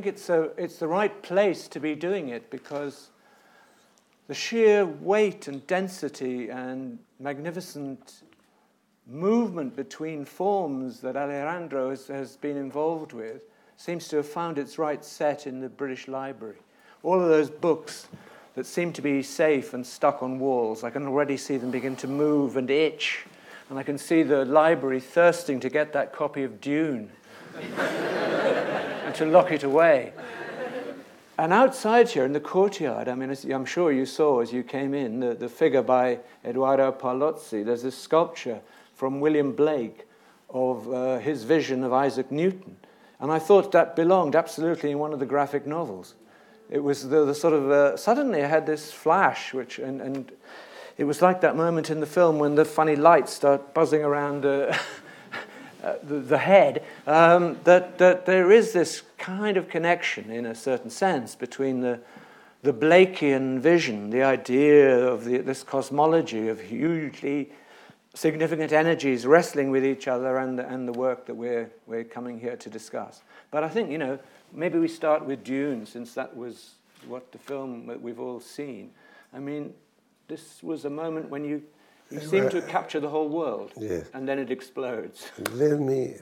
think it's the right place to be doing it, because the sheer weight and density and magnificent movement between forms that Alejandro has been involved with seems to have found its right set in the British Library. All of those books that seem to be safe and stuck on walls, I can already see them begin to move and itch, and I can see the library thirsting to get that copy of Dune and to lock it away. And outside here in the courtyard, I mean, I'm sure you saw as you came in, the figure by Eduardo Paolozzi. There's this sculpture from William Blake of his vision of Isaac Newton. And I thought that belonged absolutely in one of the graphic novels. It was the sort of, suddenly I had this flash, which, and it was like that moment in the film when the funny lights start buzzing around the head, that there is this kind of connection, in a certain sense, between the Blakean vision, the idea of this cosmology of hugely significant energies wrestling with each other, and the work that we're coming here to discuss. But I think, maybe we start with Dune, since that was what the film that we've all seen. I mean, this was a moment when you seem to capture the whole world, yes. And then it explodes. Let me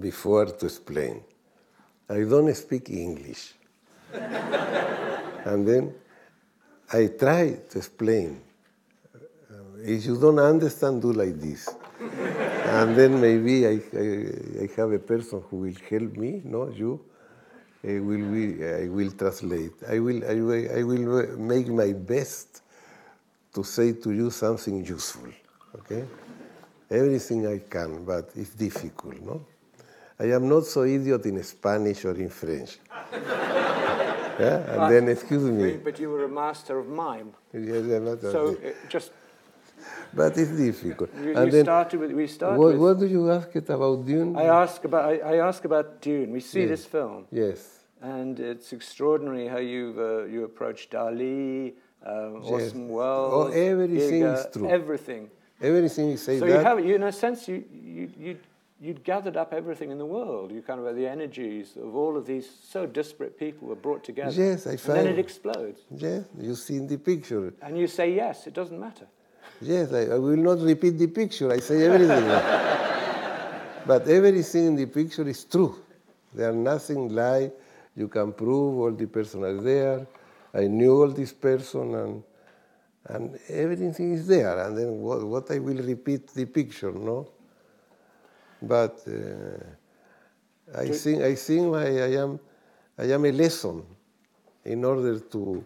before to explain. I don't speak English. And then I try to explain. If you don't understand, do like this. And then maybe I have a person who will help me, no, you. I will translate. I will make my best to say to you something useful, okay? Everything I can, but it's difficult, no? I am not so idiot in Spanish or in French. Yeah? And then, excuse me. But you were a master of mime. Yes, I'm not. So just. But it's difficult. We started with. What do you ask it about Dune? I ask about Dune. We see this film. Yes. And it's extraordinary how you approach Dalí, Orson Welles. Oh, everything is true. Everything. Everything is said. So you have, in a sense, you'd gathered up everything in the world. You kind of had the energies of all of these so disparate people were brought together. Yes, I find. And then it explodes. Yes, you see in the picture. And you say yes. It doesn't matter. Yes, I will not repeat the picture. I say everything. But everything in the picture is true. There are nothing lie. You can prove all the person are there. I knew all this person, and everything is there. And then what I will repeat the picture, no? But I think I am a lesson in order to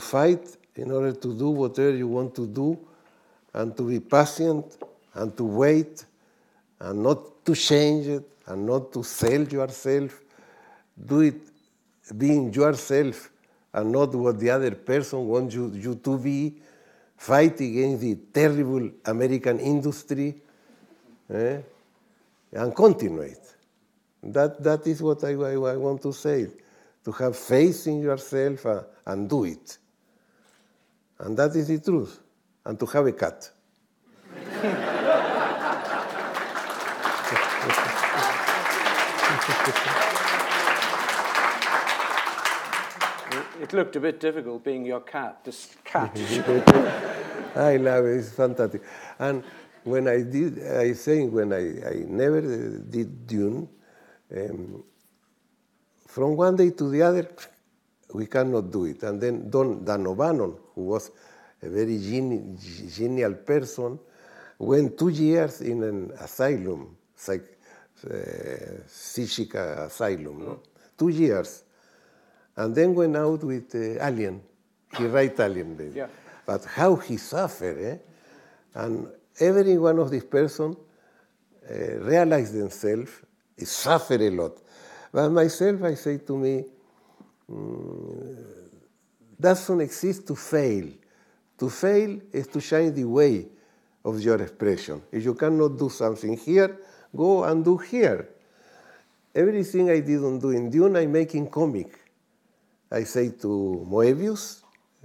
fight, in order to do whatever you want to do, and to be patient, and to wait, and not to change it, and not to sell yourself. Do it being yourself, and not what the other person wants you to be. Fight against the terrible American industry, and continue it. That is what I want to say, to have faith in yourself and do it. And that is the truth, and to have a cat. It looked a bit difficult being your cat, this cat. I love it, it's fantastic. And when I did, I think when I never did Dune, from one day to the other, we cannot do it. And then Dan O'Bannon, who was a very genial person, went 2 years in an asylum, psychic asylum, no? 2 years. And then went out with Alien. He write Alien then. Yeah. But how he suffered, eh? And every one of these persons realized themselves, suffered a lot. But myself, I say to me, doesn't exist to fail. To fail is to shine the way of your expression. If you cannot do something here, go and do here. Everything I didn't do in Dune, I make in comic. I say to Moebius,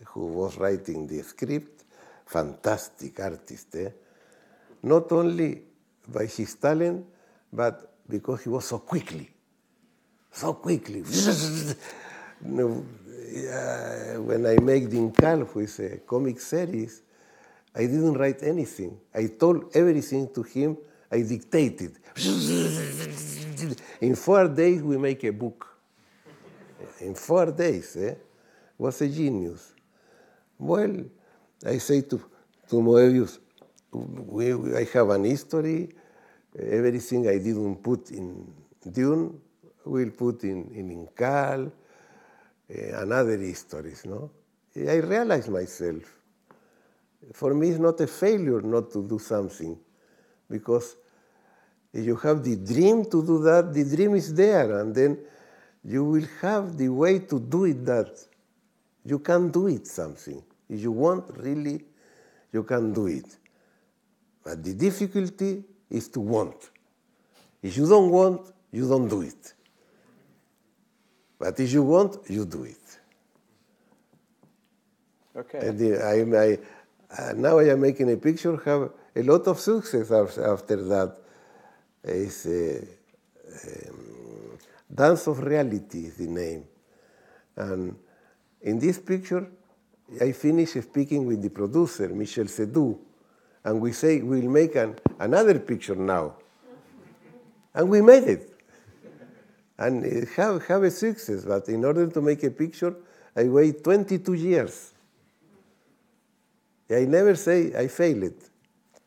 who was writing the script, fantastic artist, not only by his talent, but because he was so quickly. so quickly. When I make the Incal, who is a comic series, I didn't write anything. I told everything to him. I dictated. In 4 days, we make a book. In 4 days, was a genius. Well, I say to Moebius, I have an history. Everything I didn't put in Dune, we'll put in Incal, and other histories, no? I realized myself. For me, it's not a failure not to do something, because if you have the dream to do that, the dream is there, and then you will have the way to do it that. You can do it something. If you want, really, you can do it. But the difficulty is to want. If you don't want, you don't do it. But if you want, you do it. Okay. And now I am making a picture, have a lot of success after that. It's Dance of Reality is the name. And in this picture, I finish speaking with the producer, Michel Sedoux, and we say we'll make another picture now. And we made it. And have a success, but in order to make a picture, I wait 22 years. I never say I failed it.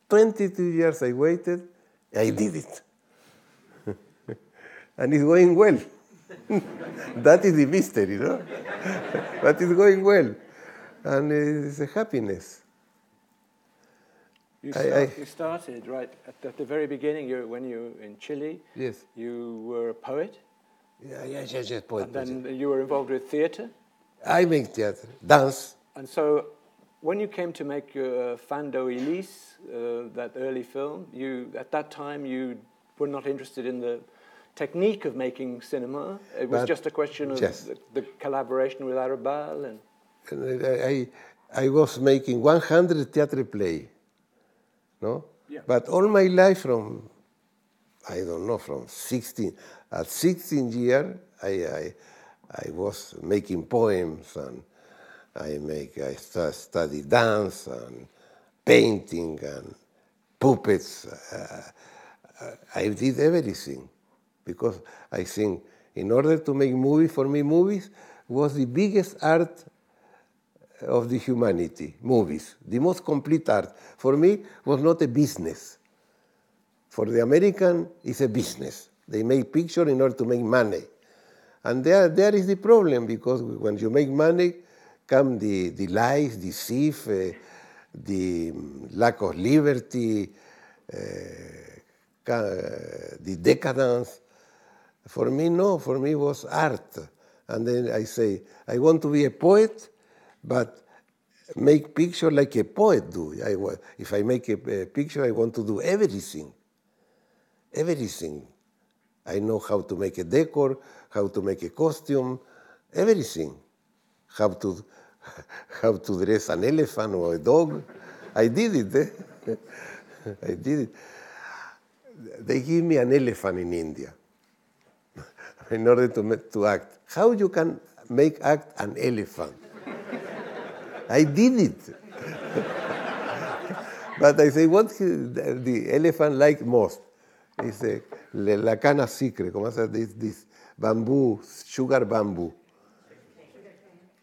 22 years I waited, I did it. And it's going well. That is the mystery, no? But it's going well. And it's a happiness. You started, right, at the very beginning, when you were in Chile. Yes. You were a poet. Yes, poet. And then you were involved with theatre? I make theatre, dance. And so when you came to make your Fando e Lise, that early film, at that time you were not interested in the technique of making cinema. It was just a question of the collaboration with Arabal. And I was making 100 theatre plays. No? Yeah. But all my life from 16, at 16 years, I was making poems, and I studied dance and painting and puppets. I did everything, because I think in order to make movies, for me movies was the biggest art of the humanity, movies, the most complete art. For me, was not a business. For the American, it's a business. They make pictures in order to make money. And there is the problem, because when you make money, come the lies, the thief, the lack of liberty, the decadence. For me, no. For me, it was art. And then I say, I want to be a poet, but make picture like a poet do. If I make a picture, I want to do everything. Everything. I know how to make a decor, how to make a costume, everything. How to dress an elephant or a dog. I did it. I did it. They give me an elephant in India in order to act. How you can make act an elephant? I did it. But I say, what the elephant like most? It's la cana sicre, ¿cómo se dice? This bamboo, sugar bamboo.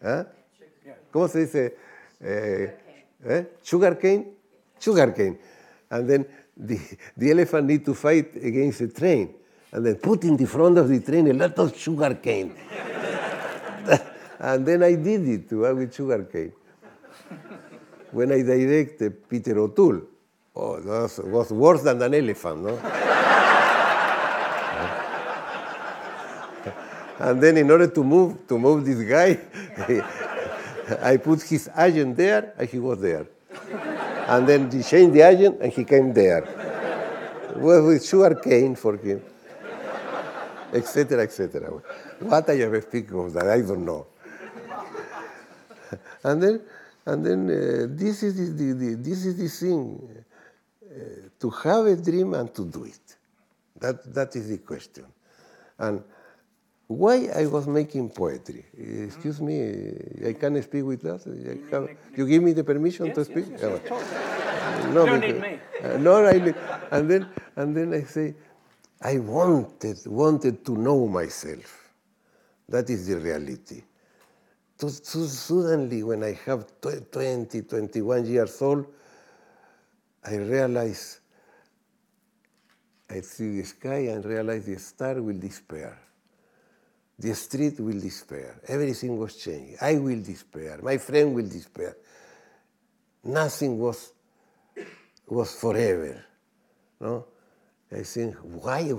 ¿Ah? ¿Cómo se dice? Sugar cane? Sugar cane. And then the elephant need to fight against the train. And then put in the front of the train a lot of sugar cane. And then I did it with sugar cane. When I directed Peter O'Toole, that was worse than an elephant, no? And then in order to move this guy, I put his agent there, and he was there. And then he changed the agent, and he came there. Well, with sugar cane for him, etc., etc. What I have speaking of that, I don't know. And then this is the thing, to have a dream and to do it. That is the question. And Why I was making poetry? Excuse me, I can speak with us. You give me the permission to speak? Yes, yes, yes. No, you don't need me. No, I need. And then I say, I wanted to know myself. That is the reality. So suddenly, when I have 20, 21 years old, I realize, I see the sky and realize the star will disappear. The street will despair. Everything was changing. I will despair. My friend will despair. Nothing was forever. No? I think, why I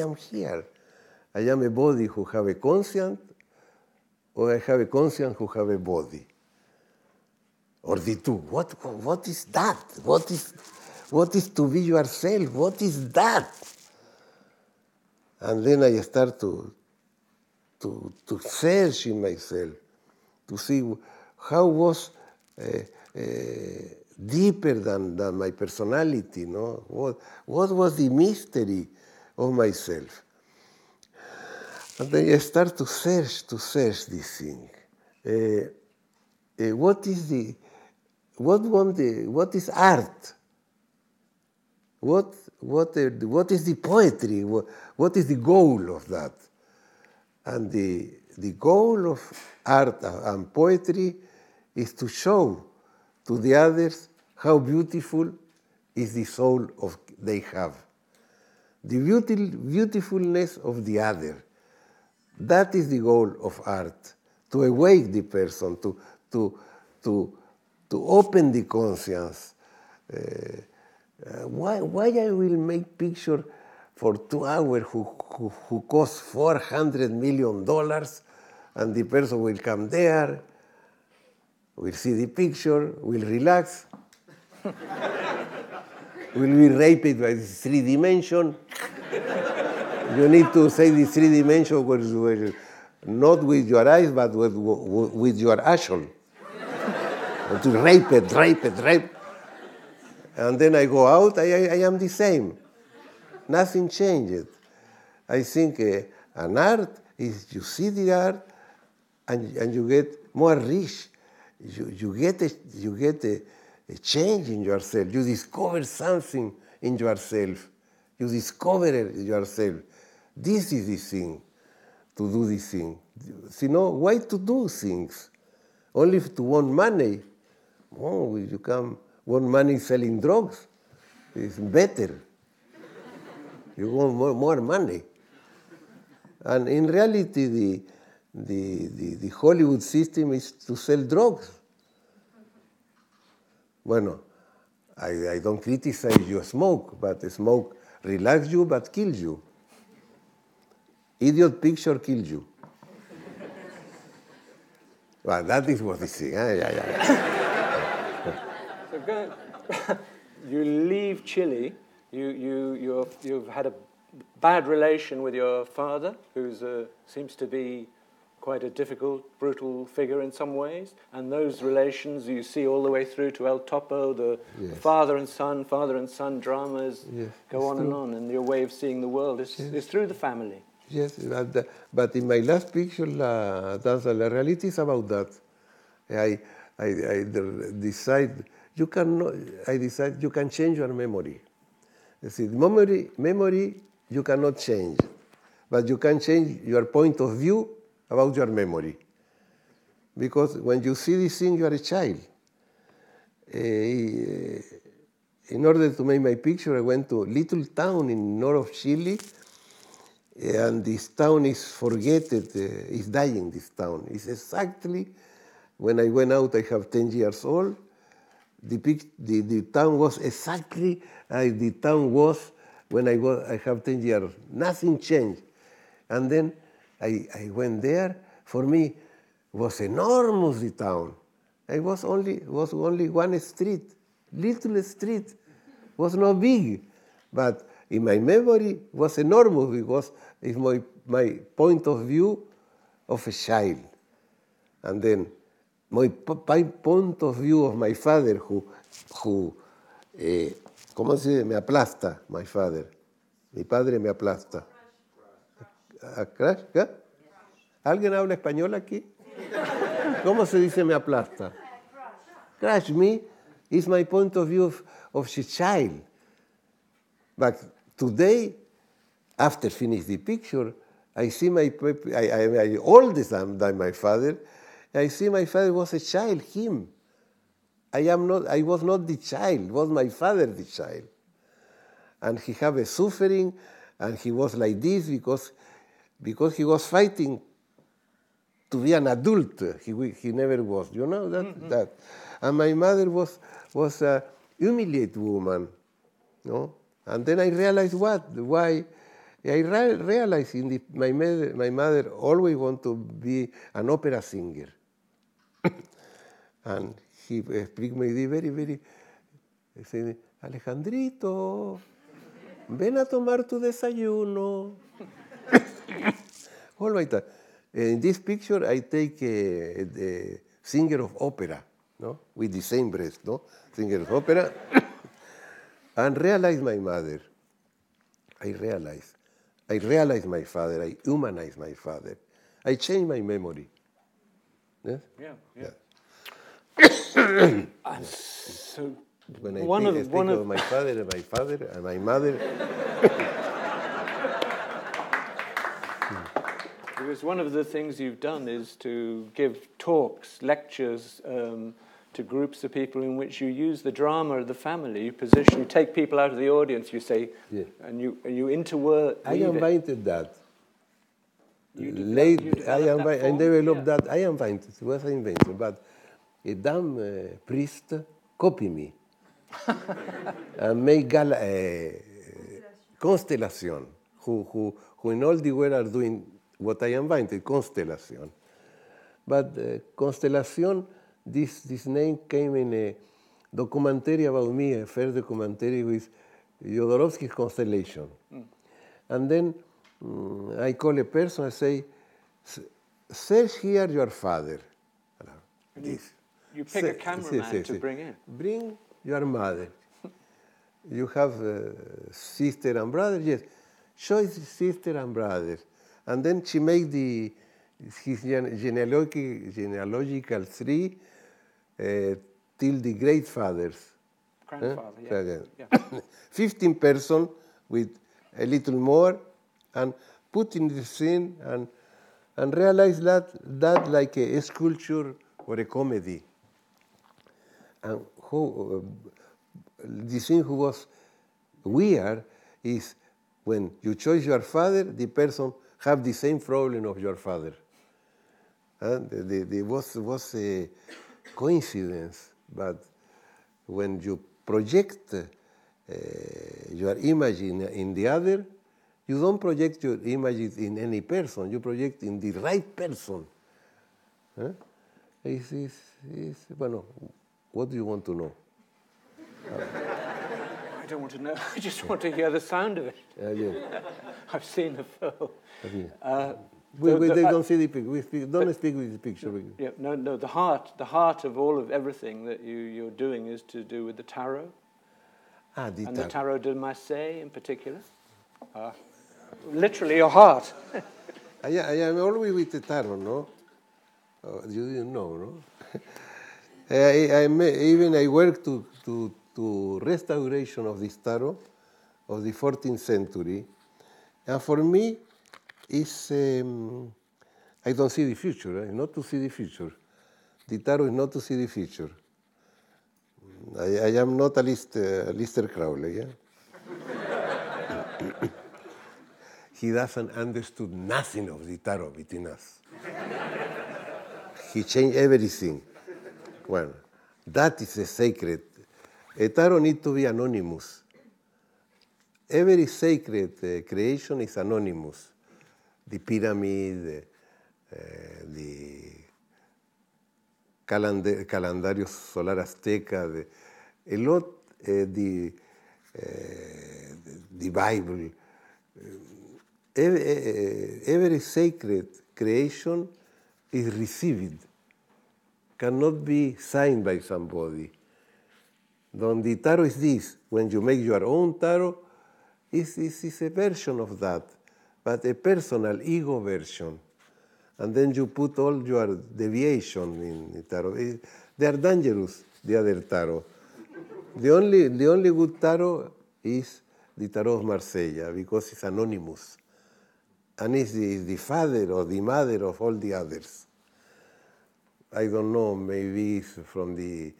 am here? I am a body who have a conscience, or I have a conscience who have a body. Or the two. What is that? What is to be yourself? What is that? And then I start to search in myself, to see how was deeper than my personality, no? What was the mystery of myself? And then I start to search this thing. What is art? What is the poetry? What is the goal of that? And the goal of art and poetry is to show to the others how beautiful is the soul of they have. The beautifulness of the other. That is the goal of art, to awake the person, to open the conscience. Why I will make picture for 2 hours who cost $400 million, and the person will come there, will see the picture, will relax, will be raped by the three dimension. You need to say the three dimension not with your eyes but with your asshole. To rape it. And then I go out, I am the same. Nothing changed. I think an art is you see the art and you get more rich. You get a change in yourself. You discover something in yourself. You discover yourself. This is the thing, to do this thing. You know, why to do things? Only to want money. Oh, you come. Want money selling drugs? It's better. You want more money. And in reality, the Hollywood system is to sell drugs. Bueno, I don't criticize you smoke, but smoke relax you but kills you. Idiot picture kills you. Well, that is what I see. You leave Chile. You've had a bad relation with your father, who seems to be quite a difficult, brutal figure in some ways. And those relations you see all the way through to El Topo, the father and son dramas go on and on. And your way of seeing the world is through the family. Yes, but in my last picture, Dance of Reality is about that. I decide. You can change your memory. You see, memory you cannot change, but you can change your point of view about your memory. Because when you see this thing, you are a child. In order to make my picture, I went to a little town in north of Chile, and this town is forgotten, is dying, this town. It's exactly when I went out, I have 10 years old. The town was exactly as the town was when I have 10 years. Nothing changed. And then I went there. For me, was enormous the town. It was only one street, little street. Was not big, but in my memory was enormous because it's my point of view of a child. And then my point of view of my father, who me aplasta, my father. Mi padre me aplasta. ¿Qué? ¿Alguien habla español aquí? ¿Cómo se dice me aplasta? Crush me is my point of view of the child. But today, after finish the picture, I see my I older than my father. I see my father was a child. Him, I was not the child. Was my father the child? And he have a suffering, and he was like this because he was fighting to be an adult. He never was. You know that mm-hmm. that. And my mother was a humiliated woman. No. And then I realized why. I realized my mother always wanted to be an opera singer. And he speak me very, very, he said, Alejandrito, ven a tomar tu desayuno. All right. In this picture, I take a singer of opera, no? With the same breast, no? Singer of opera. And realize my mother. I realized my father. I humanized my father. I changed my memory. Yes? Yeah. So when I speak of my father and my mother. Because one of the things you've done is to give talks, lectures, to groups of people in which you use the drama of the family, you take people out of the audience, you say, yes. and you interword. I invented that. I developed that. I invented. It was invented, but a damn priest copied me and made Constellation, who in all the world are doing what I invented, Constellation. But Constellation. This name came in a documentary about me, a first documentary with Jodorowsky's Constellation. Mm. And then I call a person, I say, search here your father. You pick a cameraman to bring in. Bring your mother. You have a sister and brother? Yes. Show his sister and brother. And then she make his genealogical tree. Till the great fathers. Grandfather, yeah. 15 person with a little more, and put in the scene and realize that like a sculpture or a comedy. And the thing who was weird is when you choose your father, the person have the same problem of your father. And there was a coincidence, but when you project your image in the other, you don't project your image in any person, you project in the right person. Huh? Bueno, what do you want to know? I don't want to know, I just want to hear the sound of it. Yeah. I've seen the film. Yeah. They don't see the picture. Don't speak with the picture. Yeah, no. The heart of everything that you're doing is to do with the tarot. The tarot de Marseille in particular. Literally, your heart. I am always with the tarot, no? Oh, you didn't know, no? I work to restoration of this tarot of the 14th century, and for me. I don't see the future. It's not to see the future. The tarot is not to see the future. I am not a Lister Crowley. Yeah? He doesn't understood nothing of the tarot between us. He changed everything. Well, that is a sacred. A tarot needs to be anonymous. Every sacred creation is anonymous. The pyramid, the calendario solar azteca, the Bible. Every sacred creation is received, cannot be signed by somebody. Don the tarot is this. When you make your own tarot, it's a version of that. but a personal ego version. And then you put all your deviation in the tarot. They are dangerous, the other tarot. The only good tarot is the Tarot of Marseille, because it's anonymous. And it's the father or the mother of all the others. I don't know, maybe it's from the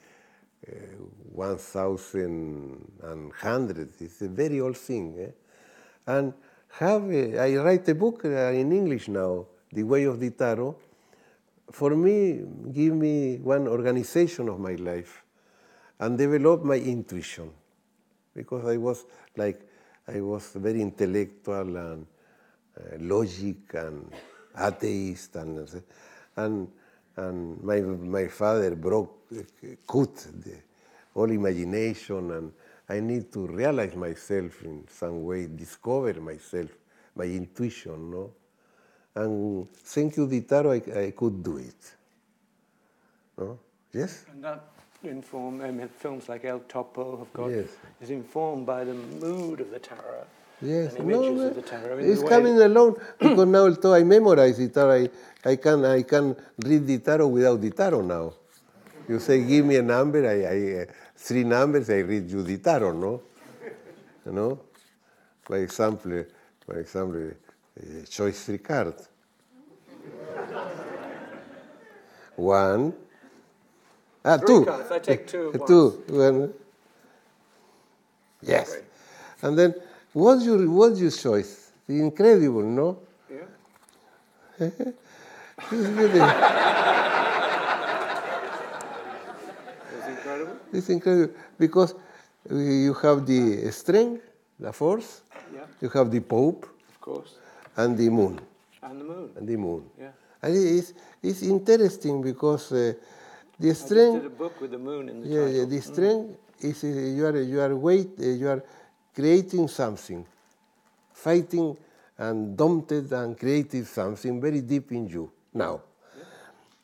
1100. It's a very old thing. Eh? And I write a book in English now, The Way of the Tarot. For me, give me one organization of my life and develop my intuition. Because I was very intellectual and logic and atheist, and my father cut the all imagination, and I need to realize myself in some way, discover myself, my intuition, no? And thank you, Ditaro, I could do it. No? Yes? And that informed, I mean, films like El Topo have got, yes, is informed by the mood of the tarot. Yes, no, it's coming along because now, although I memorize the tarot, I can read the tarot without the tarot now. You say, give me a number, I three numbers, I read you the tarot, no? You know, for example, choice three cards. 1. Two. Cards. I take two. Two. One. Yes, great. And then. What's your choice? Incredible, no? Yeah. It's incredible. It's incredible because you have the strength, the force. Yeah. You have the Pope. Of course. And the moon. And the moon. And the moon. Yeah. And it's interesting because the strength. I did a book with the moon in the title. Yeah, the strength is you are weight, you are creating something, fighting and dominant and creative something very deep in you now.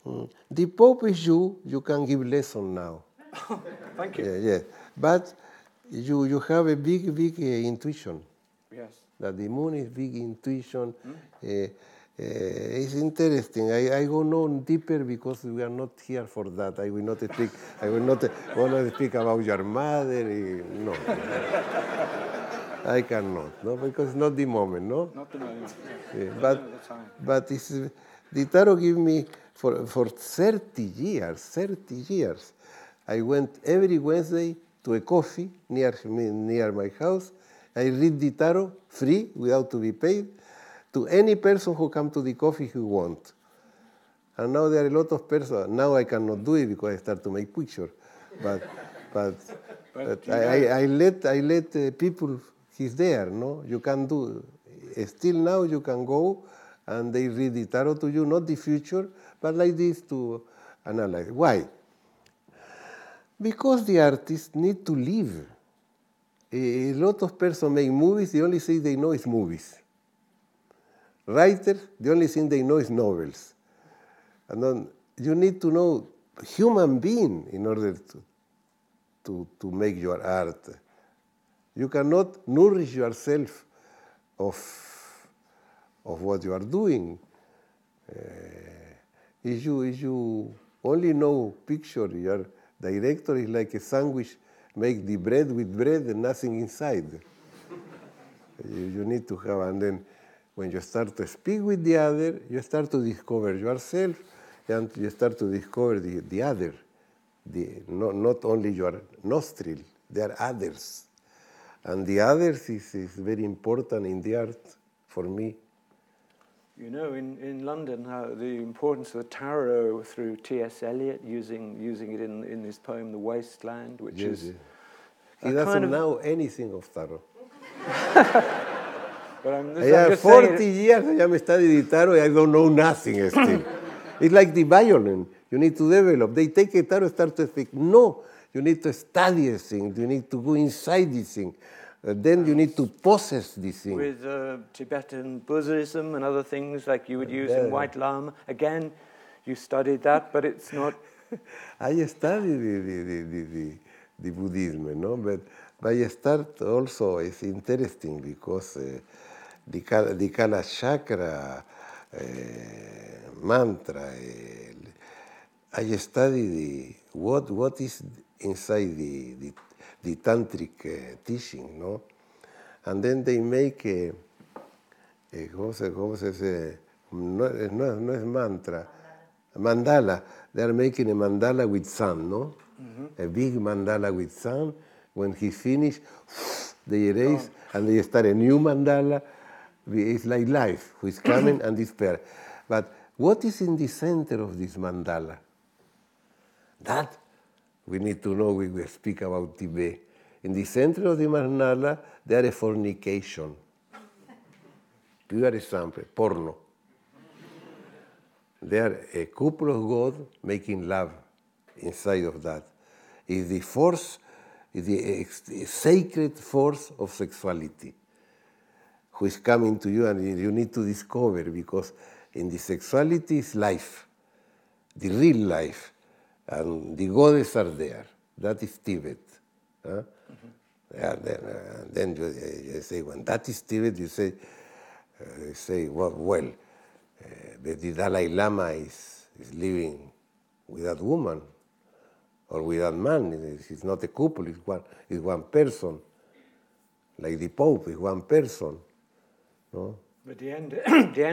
Yeah. The Pope is you. You can give lesson now. Thank you. Yeah, yes, but you have a big intuition. Yes. That the moon is big intuition. Mm. It's interesting. I go no deeper because we are not here for that. I will not speak. I will not want to speak about your mother. No, I cannot. No, because it's not the moment. No, not the moment. Yeah, but the tarot gave me for 30 years. I went every Wednesday to a coffee near my house. I read the tarot free without to be paid. To any person who comes to the coffee who wants. And now there are a lot of persons. Now I cannot do it because I start to make pictures. But I let people, he's there, no? You can do, still now you can go and they read the tarot to you, not the future, but like this to analyze. Why? Because the artists need to live. A lot of persons make movies, the only thing they know is movies. Writers, the only thing they know is novels. And then you need to know human being in order to make your art. You cannot nourish yourself of what you are doing. If you only know picture, your director is like a sandwich, make the bread with bread and nothing inside. You need to have, and then when you start to speak with the other, you start to discover yourself, and you start to discover the other. Not only your nostril, there are others. And the others is very important in the art for me. You know, in London, how the importance of the tarot through T.S. Eliot, using it in his poem, The Waste Land, which is... Yes. He doesn't know anything of tarot. But I have 40 years, I am studying tarot, I don't know nothing still. It's like the violin, you need to develop. They take a tarot, start to speak. No, you need to study a thing, you need to go inside this thing. Then you need to possess this thing. With Tibetan Buddhism and other things like you would use in White Lama, again, you studied that, but it's not... I studied the Buddhism, no? But I start also, it's interesting because... di cada chakra, mantra, I studied what is inside the tantric teaching, no? And then they make ¿cómo se dice? No es mantra, mandala. They are making a mandala with sun, no? Mm-hmm. A big mandala with sun. When he finished, they erase and they start a new mandala. It's like life, who is coming and despair. But what is in the center of this mandala? That we need to know when we speak about Tibet. In the center of the mandala, there is fornication. Pure example, porno. There are a couple of gods making love inside of that. It's the force, the sacred force of sexuality, who is coming to you and you need to discover, because in the sexuality is life, the real life, and the goddess are there. That is Tibet. Huh? Mm-hmm. Then you say, when that is Tibet, you say well, the Dalai Lama is living without woman or without man. It's not a couple, it's one person. Like the Pope is one person. No? But the end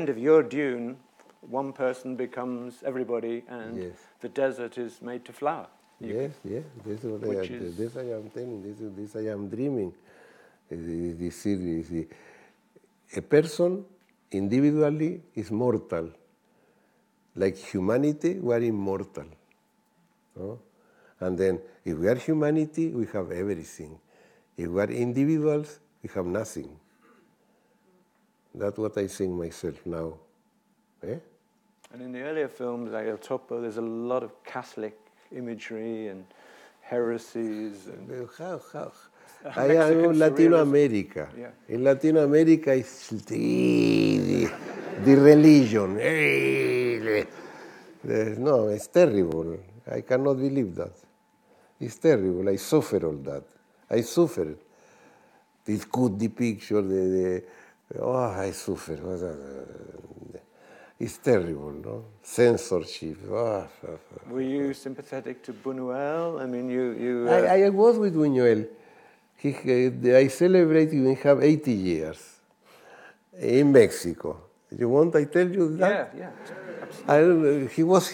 of your Dune, one person becomes everybody, and yes, the desert is made to flower. Yes. This is what this I am telling. This I am dreaming. A person individually is mortal. Like humanity, we are immortal. No? And then, if we are humanity, we have everything. If we are individuals, we have nothing. That's what I think myself now. And in the earlier films, like El Topo, there's a lot of Catholic imagery and heresies. And I am in Latin America. Yeah. In Latin America, it's the religion. No, it's terrible. I cannot believe that. It's terrible. I suffer all that. I suffer. This could the picture, I suffer. It's terrible, no? Censorship. Were you sympathetic to Buñuel? I mean, you... I was with Buñuel. I celebrated when he had 80 years in Mexico. You want I tell you that? Yeah. He was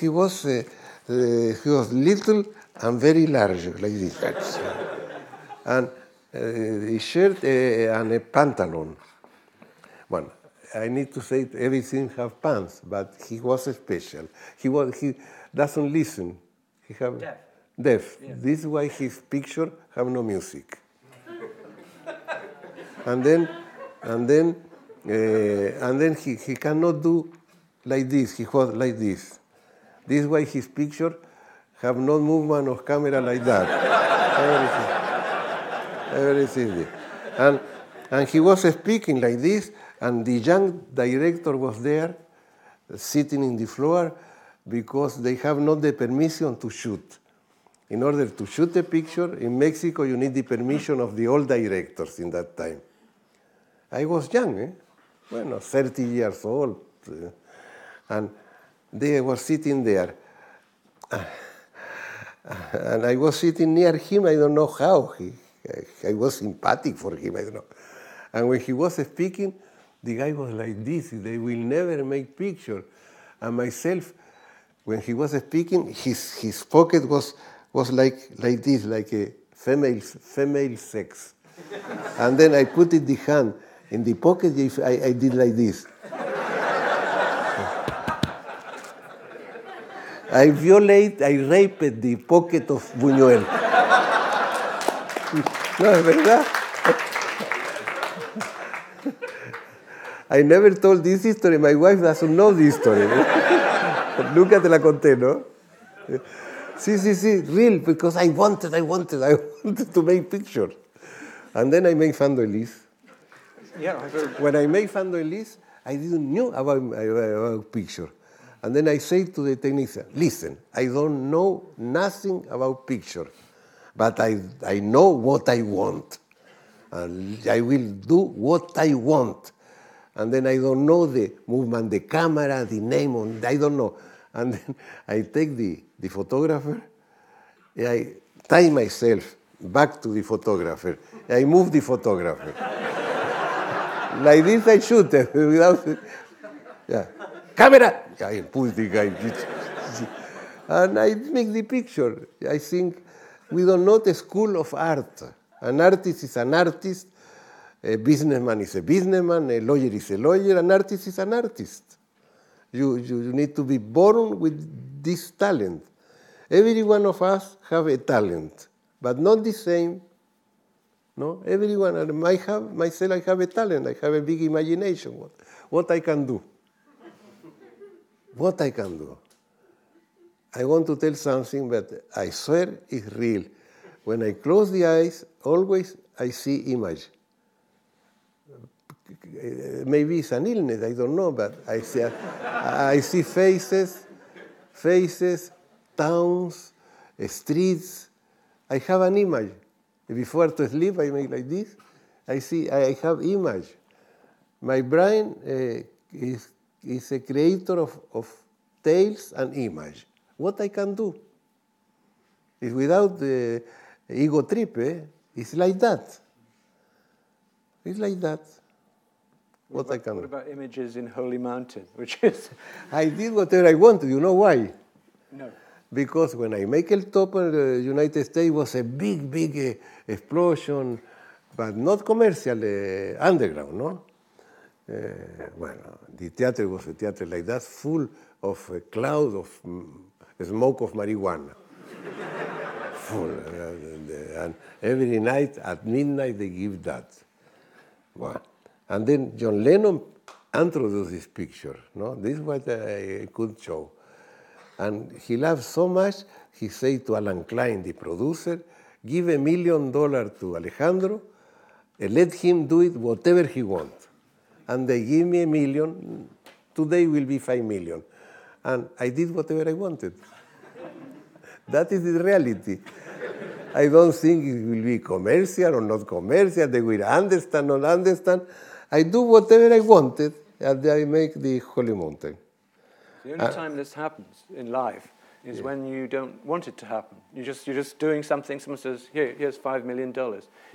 little and very large, like this. And a shirt and a pantalon. Well, I need to say everything have pants, but he was special. He doesn't listen. He have deaf. Yeah. This is why his picture have no music. And then he cannot do like this. He was like this. This is why his picture have no movement of camera like that. Everything. And he was speaking like this, and the young director was there, sitting in the floor, because they have not the permission to shoot. In order to shoot a picture, in Mexico, you need the permission of the old directors in that time. I was young, 30 years old. And they were sitting there. And I was sitting near him, I don't know how. I was sympathetic for him, I don't know. And when he was speaking, the guy was like this. They will never make picture. And myself, when he was speaking, his pocket was like this, like a female sex. And then I put it the hand in the pocket, I did like this. I raped the pocket of Buñuel. No, es verdad. I never told this story. My wife doesn't know this story. Nunca te la conté, ¿no? Sí, real, because I wanted to make pictures. And then I made Fando e Lise. Yeah, I heard. When I made Fando e Lise, I didn't know about picture. And then I said to the technician, listen, I don't know nothing about picture, but I know what I want. And I will do what I want. and then I don't know the movement, the camera, the name, and I don't know. And then I take the photographer, I tie myself back to the photographer, I move the photographer. Like this I shoot it without, yeah. Camera! I push the guy. And I make the picture. I think we don't know the school of art. An artist is an artist, a businessman is a businessman, a lawyer is a lawyer, an artist is an artist. You need to be born with this talent. Every one of us have a talent, but not the same. No, everyone, I have a talent, I have a big imagination, what I can do. What I can do. I want to tell something that I swear is real. When I close the eyes, always I see image. Maybe it's an illness, I don't know, but I see, I see faces, towns, streets. I have an image. Before to sleep, I make like this. I see, I have image. My brain is a creator of tales and image. What I can do is without the ego trip, it's like that. It's like that. What I can do. What about images in Holy Mountain, which is... I did whatever I wanted. You know why? No. Because when I make El Topo in the United States, it was a big explosion, but not commercial, underground, no? Well, the theater was a theater like that, full of a cloud of smoke of marijuana. Full. And every night at midnight they give that. Wow. And then John Lennon introduced this picture, no? This is what I could show. And he loved so much, he said to Alan Klein, the producer, give $1 million to Alejandro, and let him do it whatever he wants. And they give me $1 million, today will be $5 million. And I did whatever I wanted. That is the reality. I don't think it will be commercial or not commercial, they will understand or not understand. I do whatever I wanted, and I make the Holy Mountain. The only time this happens in life is when you don't want it to happen. You're just doing something, someone says, here's $5 million. Yeah.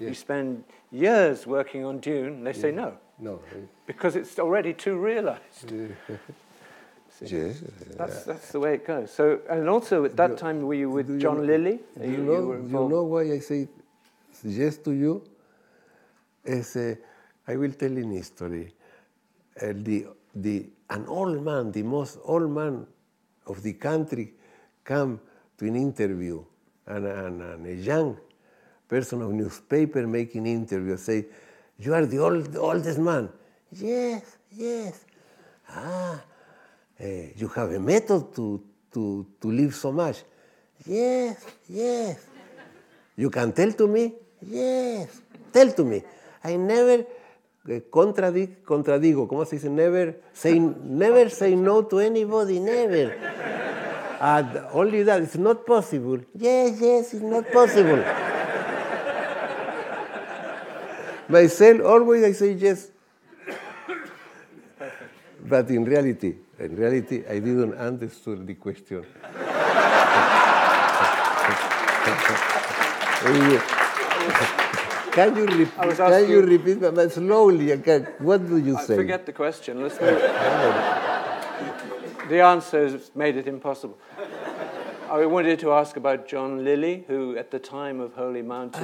You spend years working on Dune, and they say no. No. Because it's already too realized. Yeah. Yes. That's the way it goes. So, and also at that time, were you with John Lilly? You know why I say yes to you? I will tell in history. An old man, the most old man of the country, come to an interview, and a young person of newspaper making interview say, "You are the oldest man." "Yes, yes." You have a method to live so much." "Yes, yes." "You can tell to me?" "Yes, tell to me." I never contradigo. ¿Cómo se dice? Never say no to anybody, never. And only that, it's not possible. "Yes, yes, it's not possible." Myself, always I say yes. But in reality, I didn't understand the question. Can you repeat that slowly? What do you say? I forget the question. Let's move. The answer has made it impossible. I wanted to ask about John Lilly, who at the time of Holy Mountain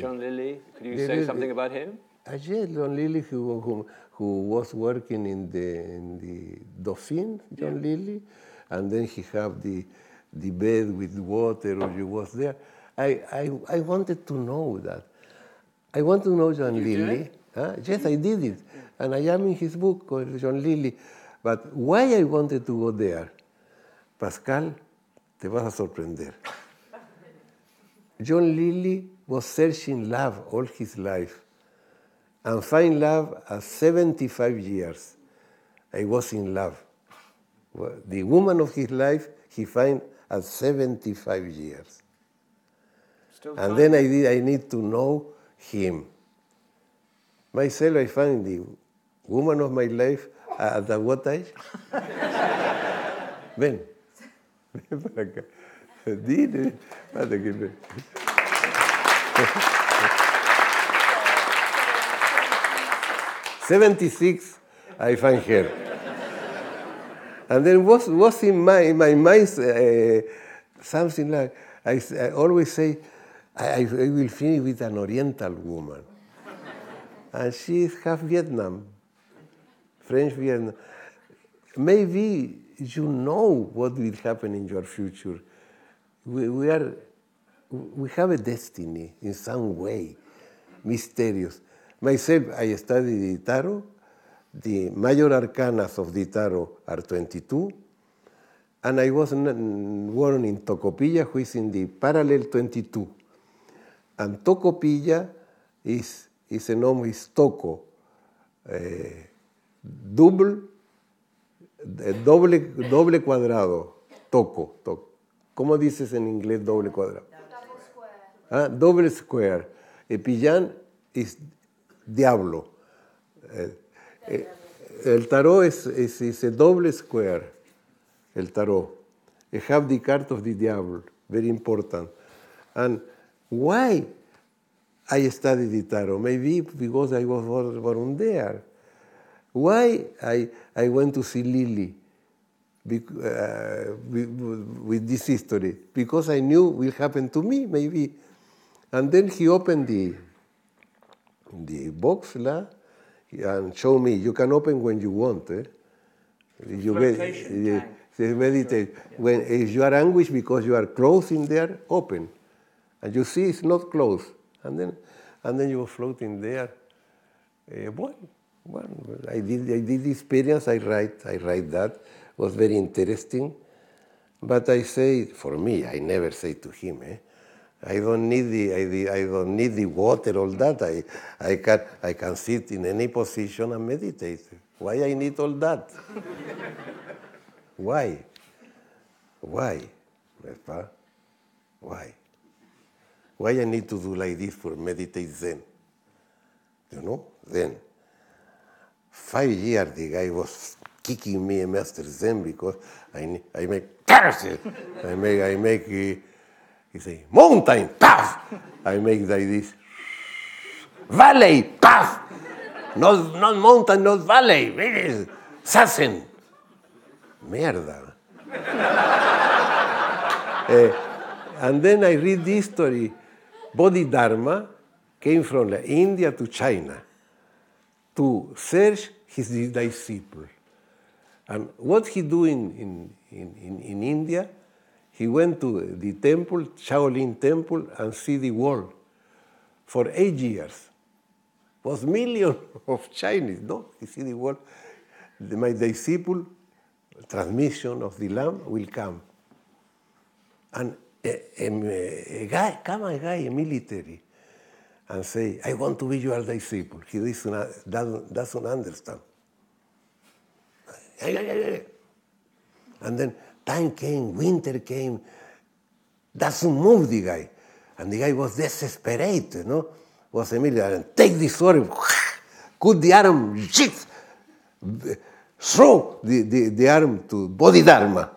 John Lilly. Could you say something about him? John Lilly, who was working in the Dauphin, John Lilly, and then he had the bed with water, or you was there. I wanted to know that. I want to know John Lilly. Huh? Yes, I did it. And I am in his book called John Lilly. But why I wanted to go there? Pascal, te vas a sorprender. John Lilly was searching love all his life, and find love at 75 years. I was in love. The woman of his life, he find at 75 years. And then I need to know him. Myself, I find the Woman of my life, at what age? Ven, ven para acá. Dile, mate que ven. '76, I found her. And then was in my mind something like, I always say, I will finish with an Oriental woman. And she is half Vietnam, French Vietnam. Maybe you know what will happen in your future. We have a destiny in some way, mysterious. Myself, I study the tarot. The major arcanas of the tarot are 22. And I was born in Tocopilla, who is in the parallel 22. And Tocopilla is a nome, is Toco, doble cuadrado, Toco. ¿Cómo dices en inglés doble cuadrado? Double square. Ah, double square. Epillán es diablo. El tarot is a double square. El tarot. I have the card of the diablo. Very important. And why I studied the tarot? Maybe because I was born there. Why I went to see Lilly with this history? Because I knew it will happen to me, maybe. And then he opened the box la, and showed me, you can open when you want. You meditate. Sure. Yeah. When, if you are anguished because you are close in there, open. And you see it's not close. And then you are floating there. I did the experience. I write that. It was very interesting. But I say, for me, I never say to him, I don't need the water, all that. I can sit in any position and meditate. Why I need all that? Why? Why? Why I need to do like this for meditate Zen? You know, Zen. 5 years the guy was kicking me a master Zen because I make curses. I make. He say mountain, puff. I make like this. Valley, puff. Not mountain, not valley. Sassen. Mierda. And then I read this story. Bodhidharma came from India to China to search his disciple. And what he do in India, he went to the temple, Shaolin temple, and see the world for 8 years. It was millions of Chinese, no? He see the world. My disciple, transmission of the lamb will come. And a military, and say, I want to be your disciple. He doesn't understand. And then time came, winter came, doesn't move the guy. And the guy was desperate, you know? Was a military, and take the sword, cut the arm, throw the arm to Bodhidharma.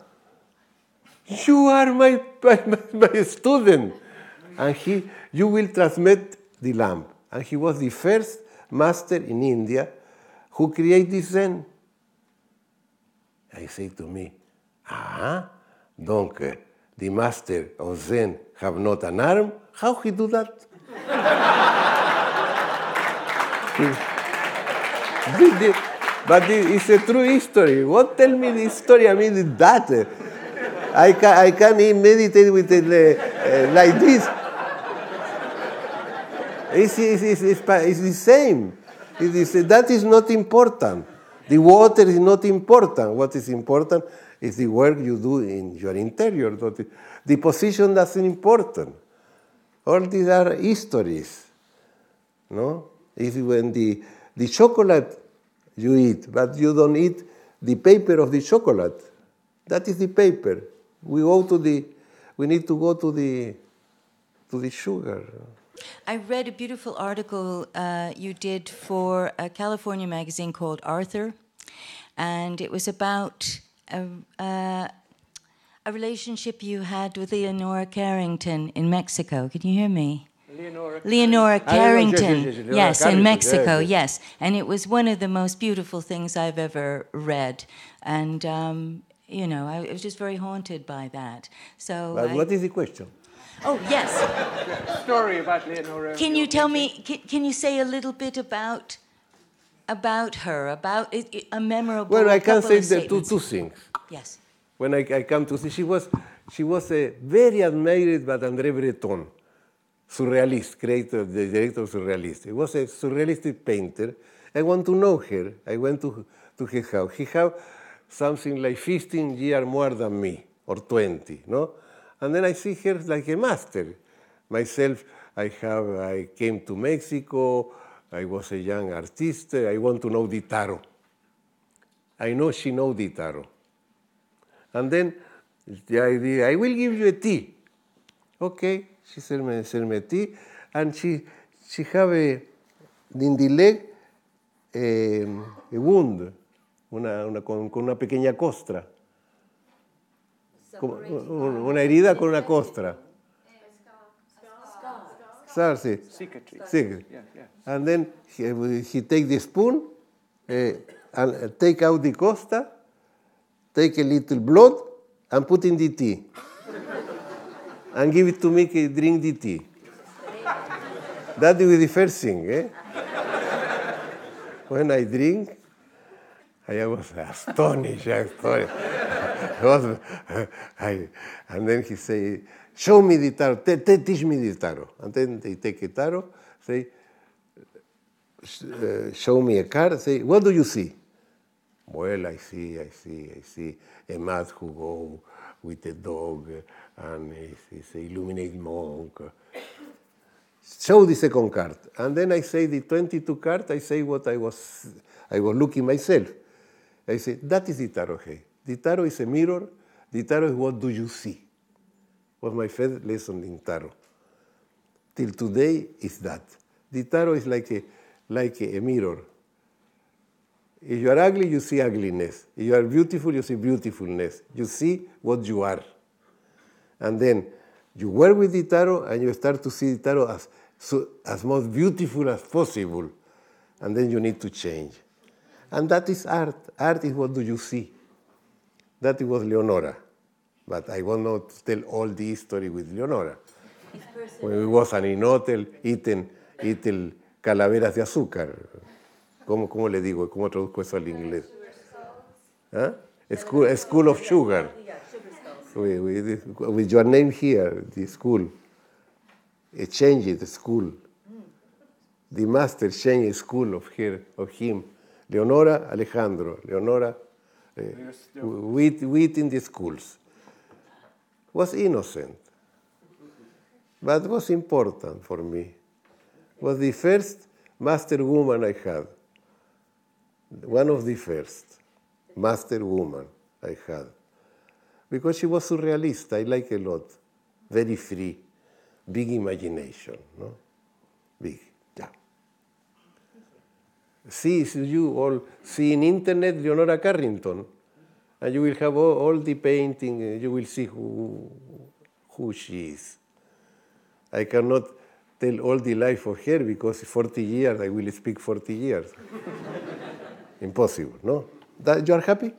You are my student. And you will transmit the lamp. And he was the first master in India who created Zen. I say to me, donc the master of Zen have not an arm? How he do that? But it's a true history. What tell me the story? I mean that. I can meditate with it like this. It's the same. That is not important. The water is not important. What is important is the work you do in your interior. The position doesn't important. All these are histories. No? It's when the chocolate you eat, but you don't eat the paper of the chocolate. That is the paper. We need to go to the sugar. I read a beautiful article you did for a California magazine called Arthur, and it was about a relationship you had with Leonora Carrington in Mexico. Can you hear me? Leonora Carrington, yes, in Mexico, yes. And it was one of the most beautiful things I've ever read. And, you know, I was just very haunted by that. So, but what is the question? Oh, yes. Story about Leonora. Can you tell me, can you say a little bit about her, about a memorable... Well, I can say two things. Yes. When I come to see, she was very admired by Andre Breton, surrealist, creator, the director of Surrealist. He was a surrealistic painter. I want to know her. I went to her house. He had something like 15 years more than me, or 20, no? And then I see her like a master. Myself, I came to Mexico. I was a young artist. I want to know the tarot. I know she knows the tarot. And then the idea, I will give you a tea. Okay. She served me tea, and she have in the leg a wound, con una pequeña costra, una herida con una costra. Scar. Cicatrice. Yeah. And then he take the spoon, and take out the costra, take a little blood, and put in the tea. And give it to me, drink the tea. That was the first thing, eh? When I drink, I was astonished. And then he say, show me the tarot, teach me the tarot. And then they take a tarot, say, show me a card, say, what do you see? Well, I see a man who goes with a dog, and he's an illuminated monk. Show the second card. And then I say the 22 card, I say what I was looking myself. I say, that is the tarot. The tarot is a mirror. The tarot is what do you see. Was my first lesson in tarot. Till today is that. The tarot is like a mirror. If you are ugly, you see ugliness. If you are beautiful, you see beautifulness. You see what you are. And then you work with the tarot, and you start to see the tarot as most beautiful as possible. And then you need to change. And that is art. Art is what do you see. That was Leonora. But I will not tell all the history with Leonora. When we was in hotel, eating calaveras de azúcar. ¿Cómo le digo? ¿Cómo traduzco eso al inglés? ¿Ah? School of Sugar. With your name here, the school. It changed the school. The master changed the school of him. Leonora, Alejandro. Leonora, within the schools. Was innocent. But was important for me. Was the first master woman I had. One of the first master woman I had. Because she was surrealist, I like a lot. Very free, big imagination, no? Big, yeah. See, you all see in internet Leonora Carrington, and you will have all the painting, you will see who she is. I cannot tell all the life of her because 40 years, I will speak 40 years. Impossible, no? That, you are happy?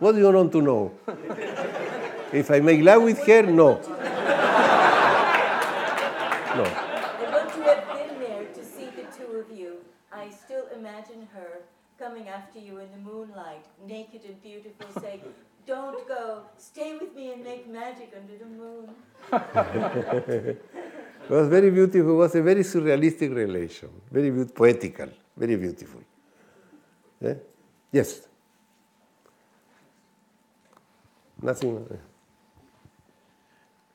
What do you want to know? If I make love with her, no. No. And once you have been there to see the two of you, I still imagine her coming after you in the moonlight, naked and beautiful, saying, don't go, stay with me and make magic under the moon. It was very beautiful. It was a very surrealistic relation, very poetical, very beautiful. Yeah? Yes. Nothing.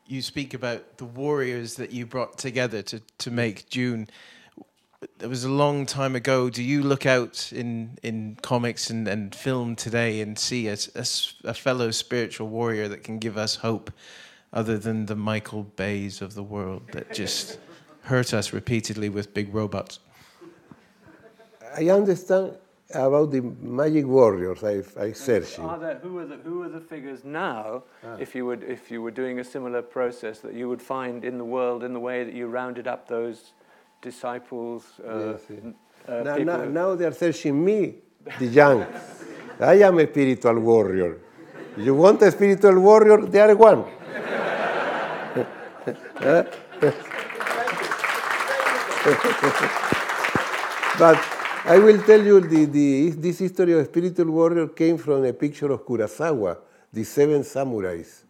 You speak about the warriors that you brought together to make Dune. It was a long time ago. Do you look out in comics and film today and see a fellow spiritual warrior that can give us hope other than the Michael Bays of the world that just hurt us repeatedly with big robots. I understand about the magic warriors. I searched. Who are the figures now? If you were doing a similar process, that you would find in the world in the way that you rounded up those disciples. Yes. Now they are searching me, the young. I am a spiritual warrior. You want a spiritual warrior? They are one. But I will tell you this history of spiritual warrior came from a picture of Kurosawa, the Seven Samurais.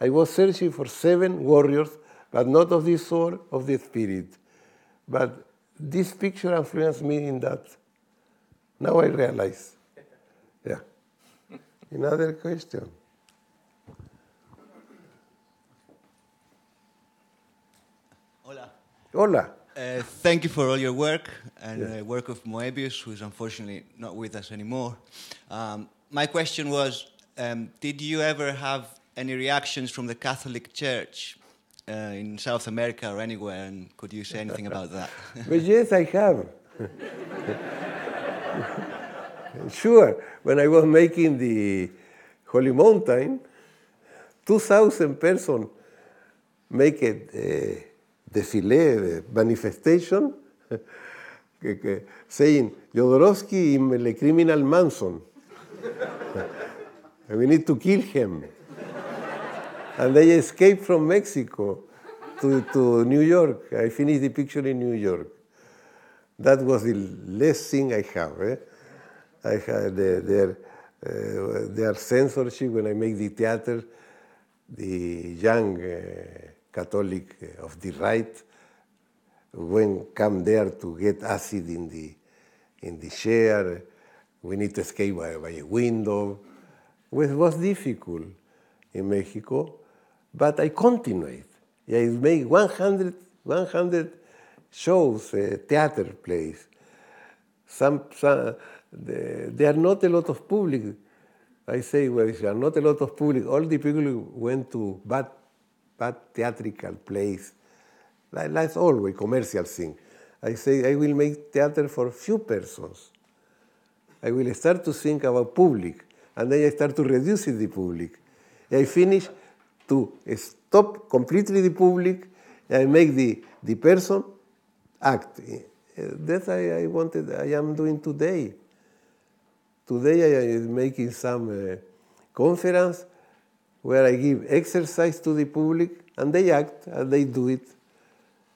I was searching for seven warriors, but not of the soul, of the spirit. But this picture influenced me in that. Now I realize. Yeah. Another question. Hola. Thank you for all your work and the work of Moebius, who is unfortunately not with us anymore. My question was, did you ever have any reactions from the Catholic Church in South America or anywhere? And could you say anything about that? But yes, I have. Sure. When I was making the Holy Mountain, 2,000 persons make it. Defile, manifestation, saying, Jodorowsky in the criminal mansion. We need to kill him. And they escaped from Mexico to New York. I finished the picture in New York. That was the last thing I have. I had their censorship when I make the theater, the young Catholic of the right, when come there to get acid in the chair, we need to escape by a window, which was difficult in Mexico, but I continued. I made 100 shows, theater plays. Some there are not a lot of public. I say, well, there are not a lot of public. All the people went to bad theatrical plays, like always, commercial thing. I say, I will make theater for few persons. I will start to think about public, and then I start to reduce the public. I finish to stop completely the public, and I make the person act. That's I wanted, I am doing today. Today I am making some conference, where I give exercise to the public, and they act, and they do it.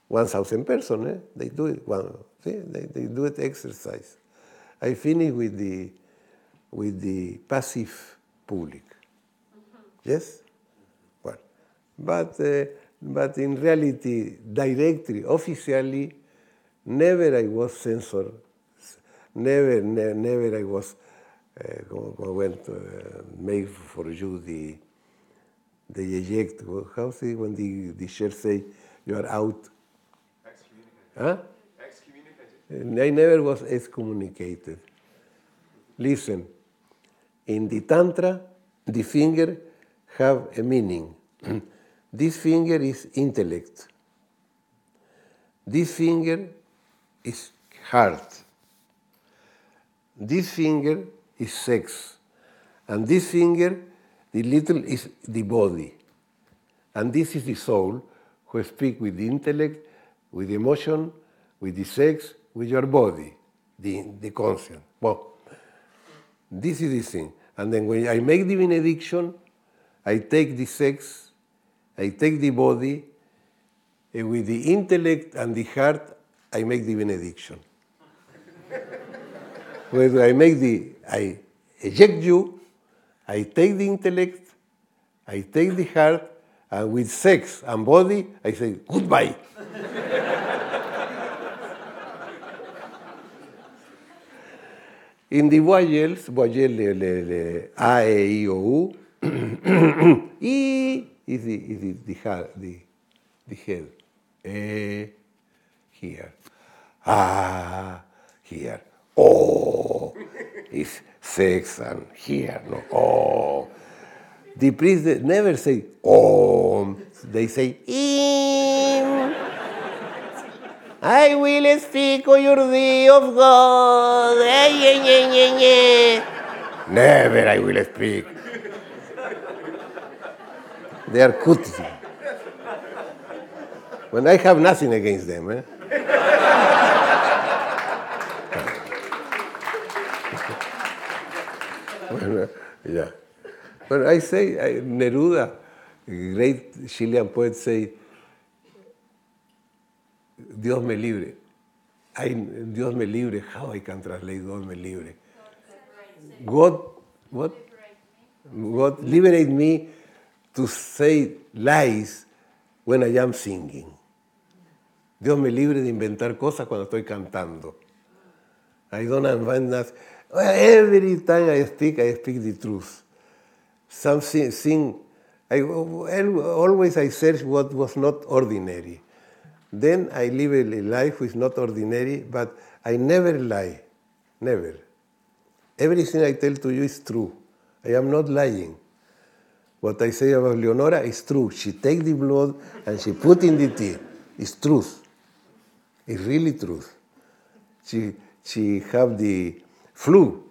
1,000 persons, they do it. They do it exercise. I finish with the passive public. Yes? Well, but in reality, directly, officially, never I was censored. Never I was went made for you the. They eject. How say when the church say you are out? Excommunicated. Huh? Excommunicated. I never was excommunicated. Listen, in the Tantra, the finger have a meaning. This finger is intellect. This finger is heart. This finger is sex, and this finger. The little is the body, and this is the soul who speaks with the intellect, with the emotion, with the sex, with your body, the conscience. Well, this is the thing. And then when I make the benediction, I take the sex, I take the body, and with the intellect and the heart, I make the benediction. When I eject you, I take the intellect, I take the heart, and with sex and body, I say, goodbye. In the voyelles, A, E, I, O, U, E is the head. E, here. Ah, here. O is sex and here, no, oh, the priests never say Om. They say Im. I will speak on your day of God. Never I will speak. They are cuties. When I have nothing against them. Eh? Bueno, yeah. But I say, Neruda, great Chilean poet, say, Dios me libre. Dios me libre. How I can translate Dios me libre? God, what? God liberate me to say lies when I am singing. Dios me libre de inventar cosas cuando estoy cantando. I don't invent that. Every time I speak the truth. Something, always I search what was not ordinary. Then I live a life which is not ordinary, but I never lie, never. Everything I tell to you is true. I am not lying. What I say about Leonora is true. She take the blood and she put in the tea. It's truth. It's really truth. She have the flu,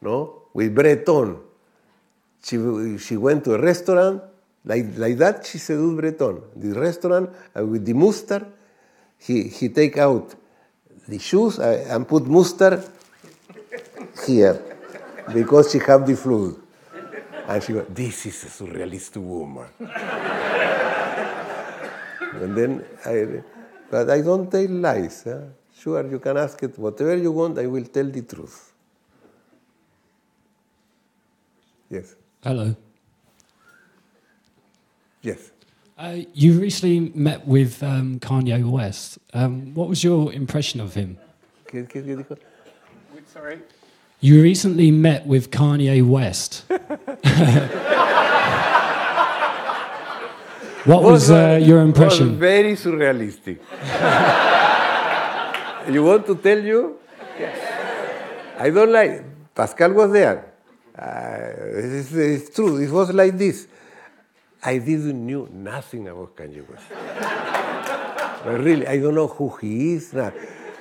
no? With Breton. She went to a restaurant, like that she seduced Breton. The restaurant, with the mustard, he take out the shoes and put mustard here, because she have the flu. And she goes, this is a surrealist woman. And then, but I don't tell lies. Huh? Sure, you can ask it whatever you want, I will tell the truth. Yes. Hello. Yes. You recently met with Kanye West. What was your impression of him? Sorry? You recently met with Kanye West. What was your impression? Was very surrealistic. You want to tell you? Yes. I don't like. Pascal was there. It's true. It was like this. I didn't knew nothing about Kanye West. But really, I don't know who he is now.